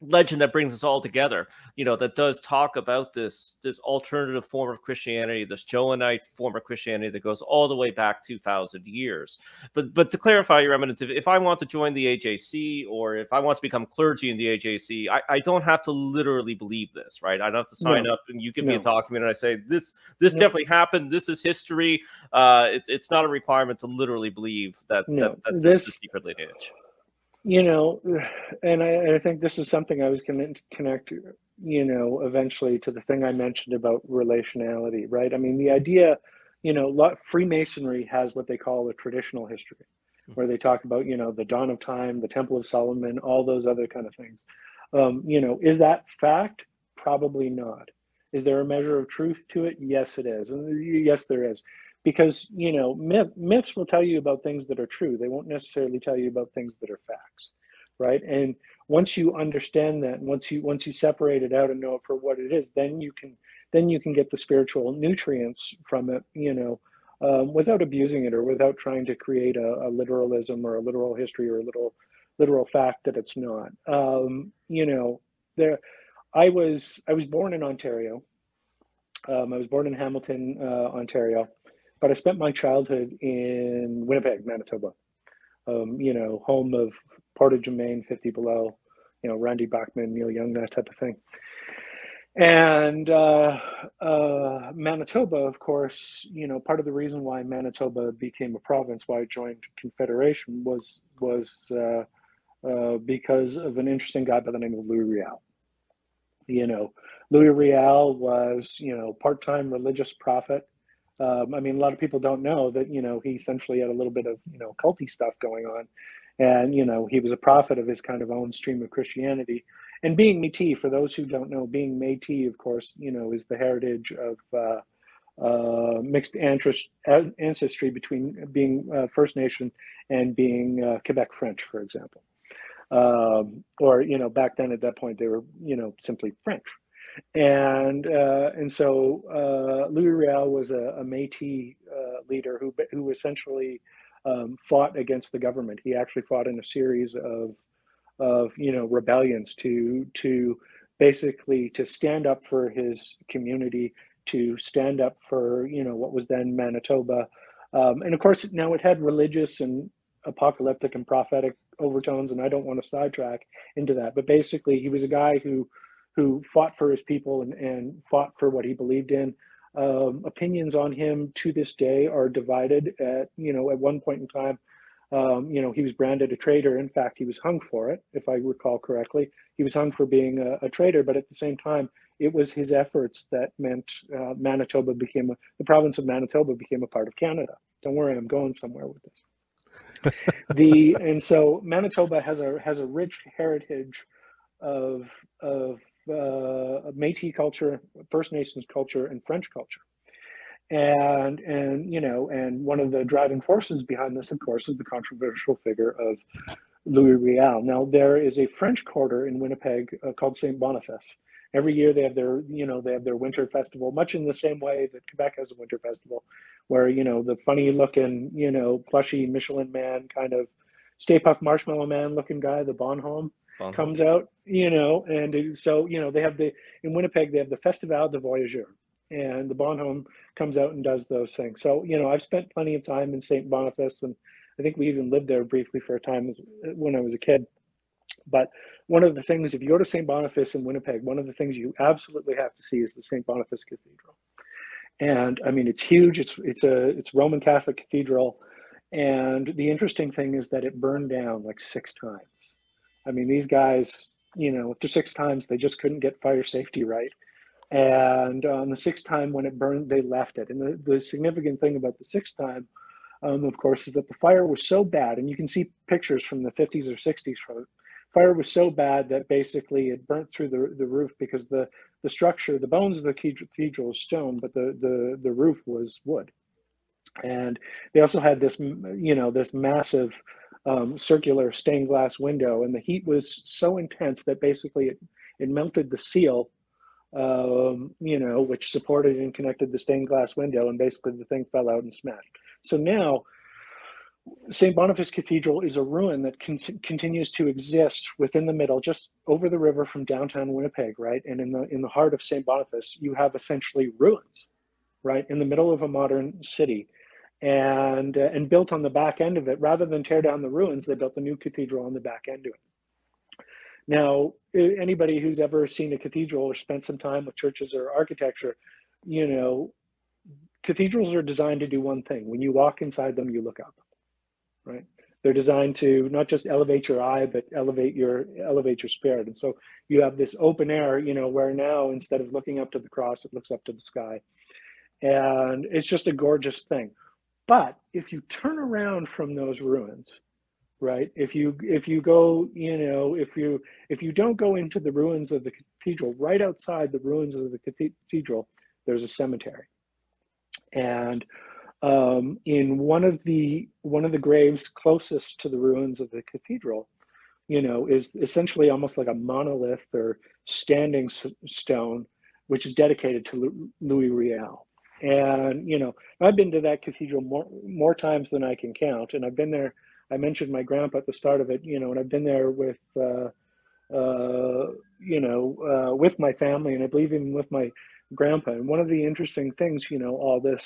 legend that brings us all together, you know, that does talk about this this alternative form of Christianity, this Johannite form of Christianity that goes all the way back two thousand years. But but to clarify, Your Eminence, if, if I want to join the A J C, or if I want to become clergy in the A J C, I, I don't have to literally believe this, right? I don't have to sign no. up and you give no. me a document and I say, this this no. definitely happened, this is history. Uh, it, it's not a requirement to literally believe that, no. that, that this is the secret lineage. You know, and I, I think this is something I was going to connect, you know, eventually to the thing I mentioned about relationality, right? I mean, the idea, you know, Freemasonry has what they call a traditional history, where they talk about, you know, the dawn of time, the Temple of Solomon, all those other kind of things. Um, you know, is that fact? Probably not. Is there a measure of truth to it? Yes, it is. And yes, there is. Because, you know, myth, myths will tell you about things that are true. They won't necessarily tell you about things that are facts, right? And once you understand that, once you once you separate it out and know it for what it is, then you can then you can get the spiritual nutrients from it, you know, um, without abusing it or without trying to create a, a literalism or a literal history or a literal literal fact that it's not. Um, you know, there. I was I was born in Ontario. Um, I was born in Hamilton, uh, Ontario. But I spent my childhood in Winnipeg, Manitoba, um, you know, home of Portage and Maine, fifty below, you know, Randy Bachman, Neil Young, that type of thing. And uh, uh, Manitoba, of course, you know, part of the reason why Manitoba became a province, why it joined Confederation, was was uh, uh, because of an interesting guy by the name of Louis Riel. You know, Louis Riel was, you know, part-time religious prophet. Um, I mean, a lot of people don't know that, you know, he essentially had a little bit of, you know, culty stuff going on. And, you know, he was a prophet of his kind of own stream of Christianity. And being Métis, for those who don't know, being Métis, of course, you know, is the heritage of uh, uh, mixed ancestry between being uh, First Nation and being uh, Quebec French, for example. Um, or, you know, back then at that point, they were, you know, simply French. And uh, and so uh, Louis Riel was a, a Métis uh, leader who who essentially um, fought against the government. He actually fought in a series of of you know rebellions to to basically to stand up for his community, to stand up for you know what was then Manitoba, um, and of course now it had religious and apocalyptic and prophetic overtones. And I don't want to sidetrack into that, but basically he was a guy who. who fought for his people and, and fought for what he believed in. Um, opinions on him to this day are divided at, you know, at one point in time, um, you know, he was branded a traitor. In fact, he was hung for it, if I recall correctly. He was hung for being a, a traitor, but at the same time, it was his efforts that meant uh, Manitoba became, a, the province of Manitoba became a part of Canada. Don't worry, I'm going somewhere with this. the And so Manitoba has a, has a rich heritage of, of, Uh, Métis culture, First Nations culture, and French culture, and and you know, and one of the driving forces behind this, of course, is the controversial figure of Louis Riel. Now, there is a French quarter in Winnipeg uh, called Saint Boniface. Every year they have their, you know, they have their winter festival, much in the same way that Quebec has a winter festival, where you know the funny-looking, you know, plushy Michelin Man kind of Stay Puft Marshmallow Man-looking guy, the Bonhomme. Bonhomme. Comes out, you know, and so, you know, they have the, in Winnipeg, they have the Festival de Voyageurs, and the Bonhomme comes out and does those things. So, you know, I've spent plenty of time in Saint Boniface, and I think we even lived there briefly for a time when I was a kid. But one of the things, if you go to Saint Boniface in Winnipeg, one of the things you absolutely have to see is the Saint Boniface Cathedral. And I mean, it's huge. It's, it's a, it's Roman Catholic cathedral. And the interesting thing is that it burned down like six times. I mean, these guys, you know, after six times, they just couldn't get fire safety right. And on the sixth time when it burned, they left it. And the, the significant thing about the sixth time, um, of course, is that the fire was so bad, and you can see pictures from the fifties or sixties from it. Fire was so bad that basically it burnt through the, the roof, because the, the structure, the bones of the cathedral is stone, but the, the, the roof was wood. And they also had this, you know, this massive um, circular stained glass window, and the heat was so intense that basically it, it melted the seal, um, you know, which supported and connected the stained glass window, and basically the thing fell out and smashed. So now, Saint Boniface Cathedral is a ruin that con continues to exist within the middle, just over the river from downtown Winnipeg, right? And in the in the heart of Saint Boniface, you have essentially ruins, right, in the middle of a modern city, and uh, and built on the back end of it. Rather than tear down the ruins, they built the new cathedral on the back end of it. Now, anybody who's ever seen a cathedral or spent some time with churches or architecture, you know, cathedrals are designed to do one thing. When you walk inside them, you look up. Right? They're designed to not just elevate your eye, but elevate your elevate your spirit. And so you have this open air, you know, where now instead of looking up to the cross, it looks up to the sky. And it's just a gorgeous thing. But if you turn around from those ruins, right? If you if you go, you know, if you if you don't go into the ruins of the cathedral, right outside the ruins of the cathedral, there's a cemetery. And Um, in one of the one of the graves closest to the ruins of the cathedral, you know, is essentially almost like a monolith or standing s stone, which is dedicated to Lu Louis Riel. And you know, I've been to that cathedral more more times than I can count, and I've been there. I mentioned my grandpa at the start of it, you know, and I've been there with, uh, uh, you know, uh, with my family, and I believe even with my grandpa. And one of the interesting things, you know, all this.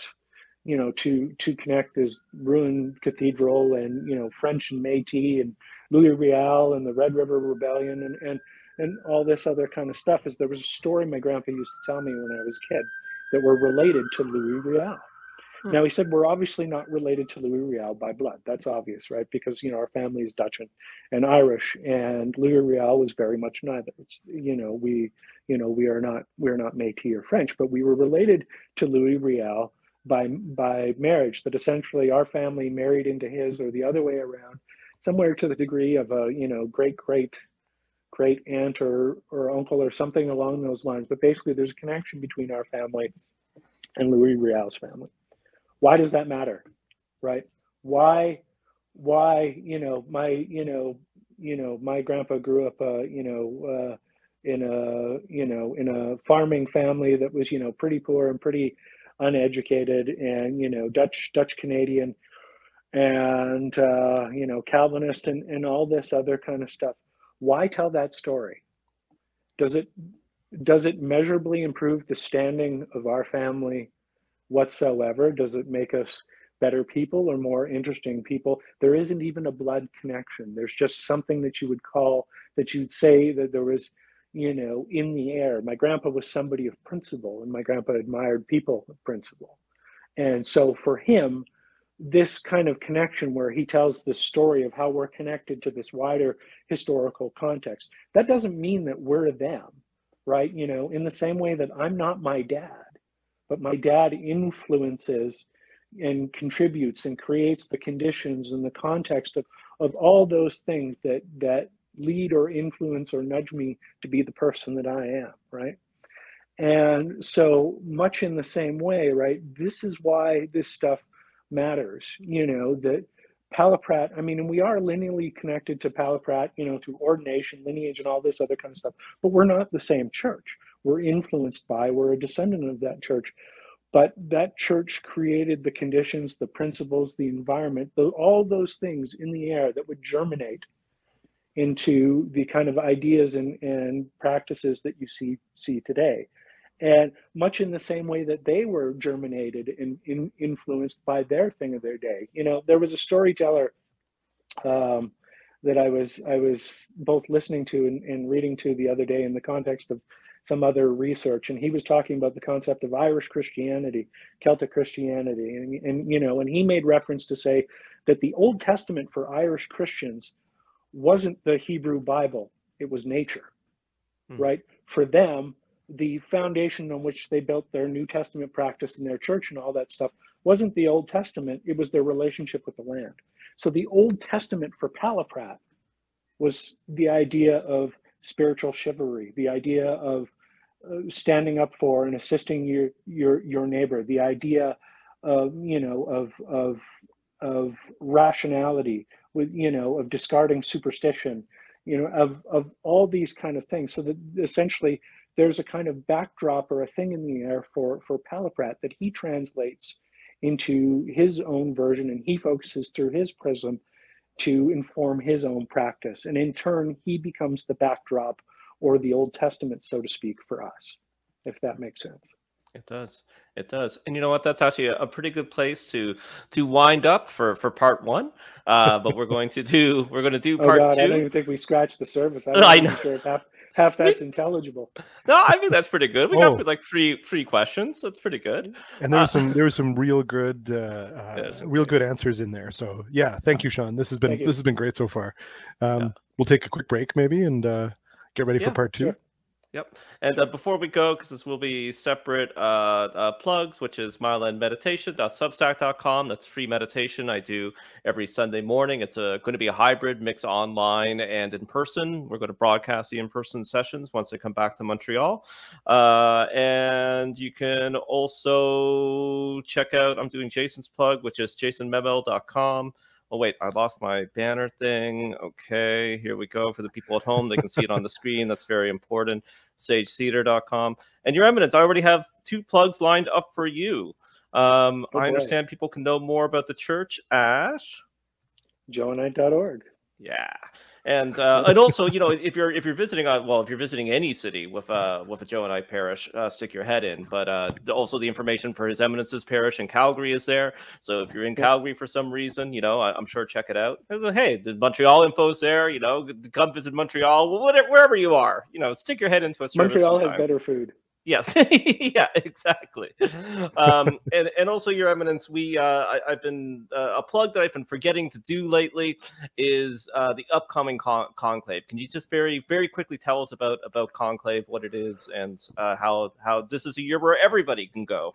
you know, to to connect this ruined cathedral and, you know, French and Métis and Louis Riel and the Red River Rebellion and, and, and all this other kind of stuff is there was a story my grandpa used to tell me when I was a kid that were related to Louis Riel. Hmm. Now, he said, we're obviously not related to Louis Riel by blood. That's obvious, right? Because, you know, our family is Dutch and, and Irish, and Louis Riel was very much neither. It's, you know, we, you know, we are not, we're not Métis or French, but we were related to Louis Riel by by marriage, that essentially our family married into his or the other way around, somewhere to the degree of a, you know, great great great aunt or or uncle or something along those lines. But basically there's a connection between our family and Louis Riel's family. Why does that matter, right? Why why you know, my you know you know my grandpa grew up uh you know uh in a you know in a farming family that was, you know, pretty poor and pretty uneducated, and, you know, Dutch Dutch Canadian, and uh, you know, Calvinist, and, and all this other kind of stuff. Why tell that story? Does it does it measurably improve the standing of our family whatsoever? Does it make us better people or more interesting people? There isn't even a blood connection. There's just something that you would call, that you'd say that there was, you know, in the air. My grandpa was somebody of principle, and my grandpa admired people of principle. And so for him, this kind of connection where he tells the story of how we're connected to this wider historical context, that doesn't mean that we're them, right? You know, in the same way that I'm not my dad, but my dad influences and contributes and creates the conditions and the context of, of all those things that, that, lead or influence or nudge me to be the person that I am, right? And so much in the same way, right, this is why this stuff matters, you know, that Palaprat, I mean, and we are lineally connected to Palaprat, you know, through ordination, lineage, and all this other kind of stuff, but we're not the same church. We're influenced by, we're a descendant of that church, but that church created the conditions, the principles, the environment, the, all those things in the air that would germinate into the kind of ideas and, and practices that you see see today. And much in the same way that they were germinated and in, influenced by their thing of their day. You know, there was a storyteller um, that I was I was both listening to and, and reading to the other day in the context of some other research, and he was talking about the concept of Irish Christianity, Celtic Christianity, and, and you know, and he made reference to say that the Old Testament for Irish Christians wasn't the Hebrew Bible, it was nature, mm. right? For them, the foundation on which they built their New Testament practice in their church and all that stuff wasn't the Old Testament, it was their relationship with the land. So the Old Testament for Palaprat was the idea of spiritual chivalry, the idea of uh, standing up for and assisting your your your neighbor, the idea of, you know, of of of rationality, with, you know, of discarding superstition, you know, of of all these kind of things. So that essentially there's a kind of backdrop or a thing in the air for for Palaprat that he translates into his own version, and he focuses through his prism to inform his own practice. And in turn, he becomes the backdrop or the Old Testament, so to speak, for us, if that makes sense. It does. It does. And you know what? That's actually a, a pretty good place to to wind up for for part one. Uh, but we're going to do we're going to do part oh God, two. I don't even think we scratched the surface. I'm not even sure if half, half that's intelligible. No, I think that's pretty good. We oh. got like three three questions. That's pretty good. And there was uh, some there was some real good uh, uh, real good answers in there. So yeah, thank you, Shaun. This has been this has been great so far. Um, yeah. We'll take a quick break maybe and uh, get ready yeah, for part two. Sure. Yep. And uh, before we go, because this will be separate uh, uh, plugs, which is mile end meditation dot substack dot com. That's free meditation I do every Sunday morning. It's a, going to be a hybrid mix online and in person. We're going to broadcast the in-person sessions once I come back to Montreal. Uh, and you can also check out, I'm doing Jason's plug, which is jason memel dot com. Oh, wait, I lost my banner thing. Okay, here we go. For the people at home, they can see it on the screen. That's very important. sage theater dot com. And Your Eminence, I already have two plugs lined up for you. Um, oh, I understand people can know more about the church at Johannite dot org. Yeah. And uh, and also, you know, if you're if you're visiting, uh, well, if you're visiting any city with uh, with a Johannite parish, uh, stick your head in. But uh, also the information for His Eminence's parish in Calgary is there. So if you're in Calgary for some reason, you know, I, I'm sure check it out. Hey, the Montreal info's there. You know, come visit Montreal, whatever, wherever you are. You know, stick your head into a service. Montreal sometime. Has better food. Yes. Yeah, exactly. Um, and, and also, Your Eminence, we uh, I, I've been uh, a plug that I've been forgetting to do lately is uh, the upcoming con conclave. Can you just very, very quickly tell us about about conclave, what it is, and uh, how how this is a year where everybody can go?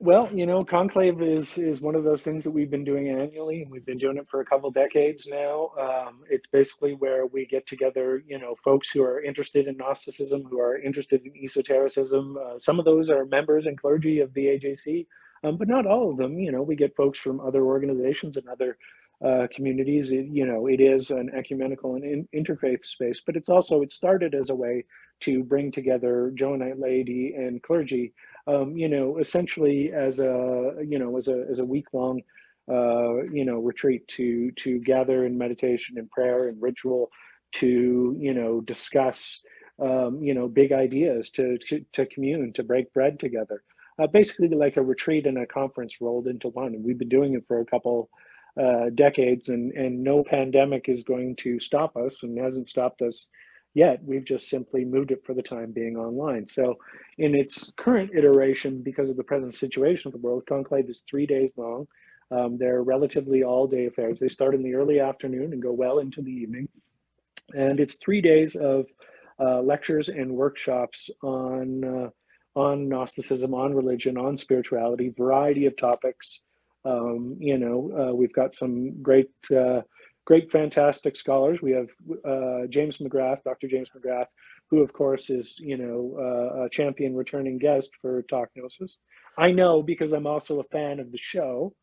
Well, you know, conclave is is one of those things that we've been doing annually, and we've been doing it for a couple decades now. Um, it's basically where we get together, you know, folks who are interested in Gnosticism, who are interested in esotericism. Uh, some of those are members and clergy of the A J C, um, but not all of them. You know, we get folks from other organizations and other uh, communities. It, you know, it is an ecumenical and in interfaith space, but it's also, it started as a way to bring together Johannite laity and clergy. Um, you know, essentially as a, you know, as a, as a week long, uh, you know, retreat to, to gather in meditation and prayer and ritual to, you know, discuss, um, you know, big ideas, to, to, to commune, to break bread together, uh, basically like a retreat and a conference rolled into one. And we've been doing it for a couple uh, decades, and, and no pandemic is going to stop us and hasn't stopped us yet. We've just simply moved it for the time being online. So in its current iteration, because of the present situation of the world, conclave is three days long. Um, they're relatively all day affairs. They start in the early afternoon and go well into the evening. And it's three days of uh, lectures and workshops on, uh, on Gnosticism, on religion, on spirituality, variety of topics. Um, you know, uh, we've got some great, uh, Great, fantastic scholars. We have uh, James McGrath, Doctor James McGrath, who, of course, is, you know, uh, a champion returning guest for Talknosis. I know because I'm also a fan of the show.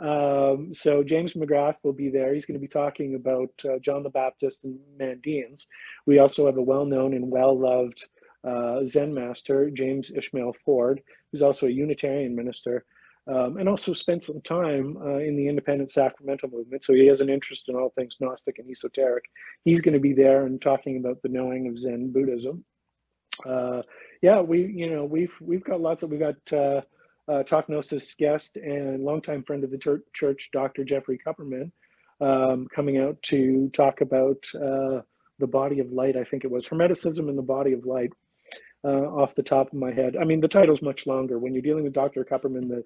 Um, so James McGrath will be there. He's going to be talking about uh, John the Baptist and Mandaeans. We also have a well-known and well-loved uh, Zen master, James Ishmael Ford, who's also a Unitarian minister. Um, and also spent some time uh, in the independent Sacramento movement. So he has an interest in all things Gnostic and esoteric. He's going to be there and talking about the knowing of Zen Buddhism. Uh, yeah, we, you know, we've, we've got lots of, we've got uh, uh, Talknosis guest and longtime friend of the church, Doctor Jeffrey Kupperman, um, coming out to talk about uh, the body of light. I think it was Hermeticism and the body of light, uh, off the top of my head. I mean, the title's much longer. When you're dealing with Doctor Kupperman, the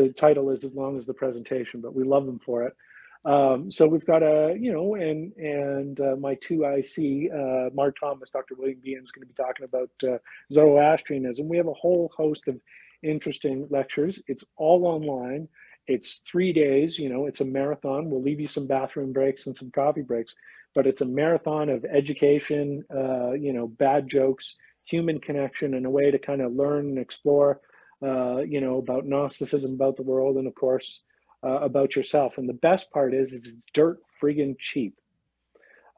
The title is as long as the presentation, but we love them for it. Um, so we've got a, you know, and and uh, my two I C, uh, Mark Thomas, Doctor William Behan, is going to be talking about uh, Zoroastrianism. We have a whole host of interesting lectures. It's all online. It's three days, you know, it's a marathon. We'll leave you some bathroom breaks and some coffee breaks, but it's a marathon of education, uh, you know, bad jokes, human connection, and a way to kind of learn and explore, uh, you know, about Gnosticism, about the world, and of course, uh, about yourself. And the best part is, is it's dirt friggin' cheap.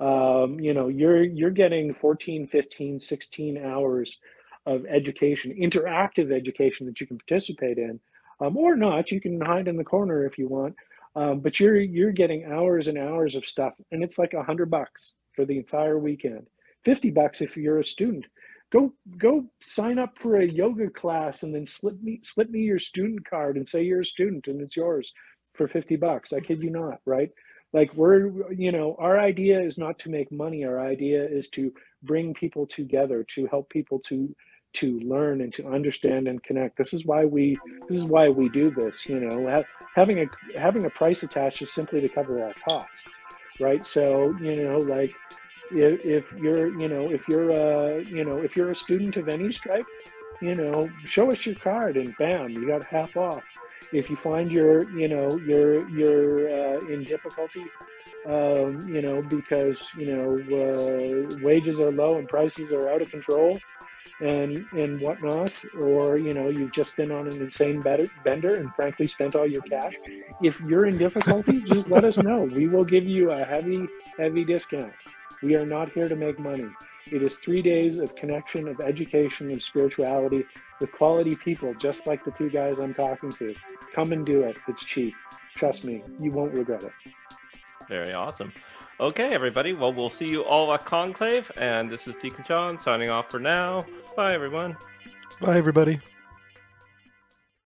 Um, you know, you're, you're getting fourteen, fifteen, sixteen hours of education, interactive education that you can participate in. Um, or not, you can hide in the corner if you want, um, but you're you're getting hours and hours of stuff, and it's like a hundred bucks for the entire weekend. Fifty bucks if you're a student. Go go sign up for a yoga class, and then slip me slip me your student card and say you're a student, and it's yours for fifty bucks. I kid you not, right? Like we're you know our idea is not to make money. Our idea is to bring people together, to help people to. to learn and to understand and connect. This is why we this is why we do this, you know. Ha having a having a price attached is simply to cover our costs, right? So, you know, like if, if you're, you know, if you're uh, you know, if you're a student of any stripe, you know, show us your card and bam, you got half off. If you find you're, you know, you're you're uh, in difficulty, um, you know, because, you know, uh, wages are low and prices are out of control, and and whatnot, or you know you've just been on an insane bender and frankly spent all your cash, if you're in difficulty, just let us know. We will give you a heavy heavy discount. We are not here to make money. It is three days of connection, of education, and spirituality with quality people just like the two guys I'm talking to. Come and do it. It's cheap, trust me, you won't regret it. Very awesome. Okay, everybody. Well, we'll see you all at Conclave. And this is Deacon John signing off for now. Bye, everyone. Bye, everybody.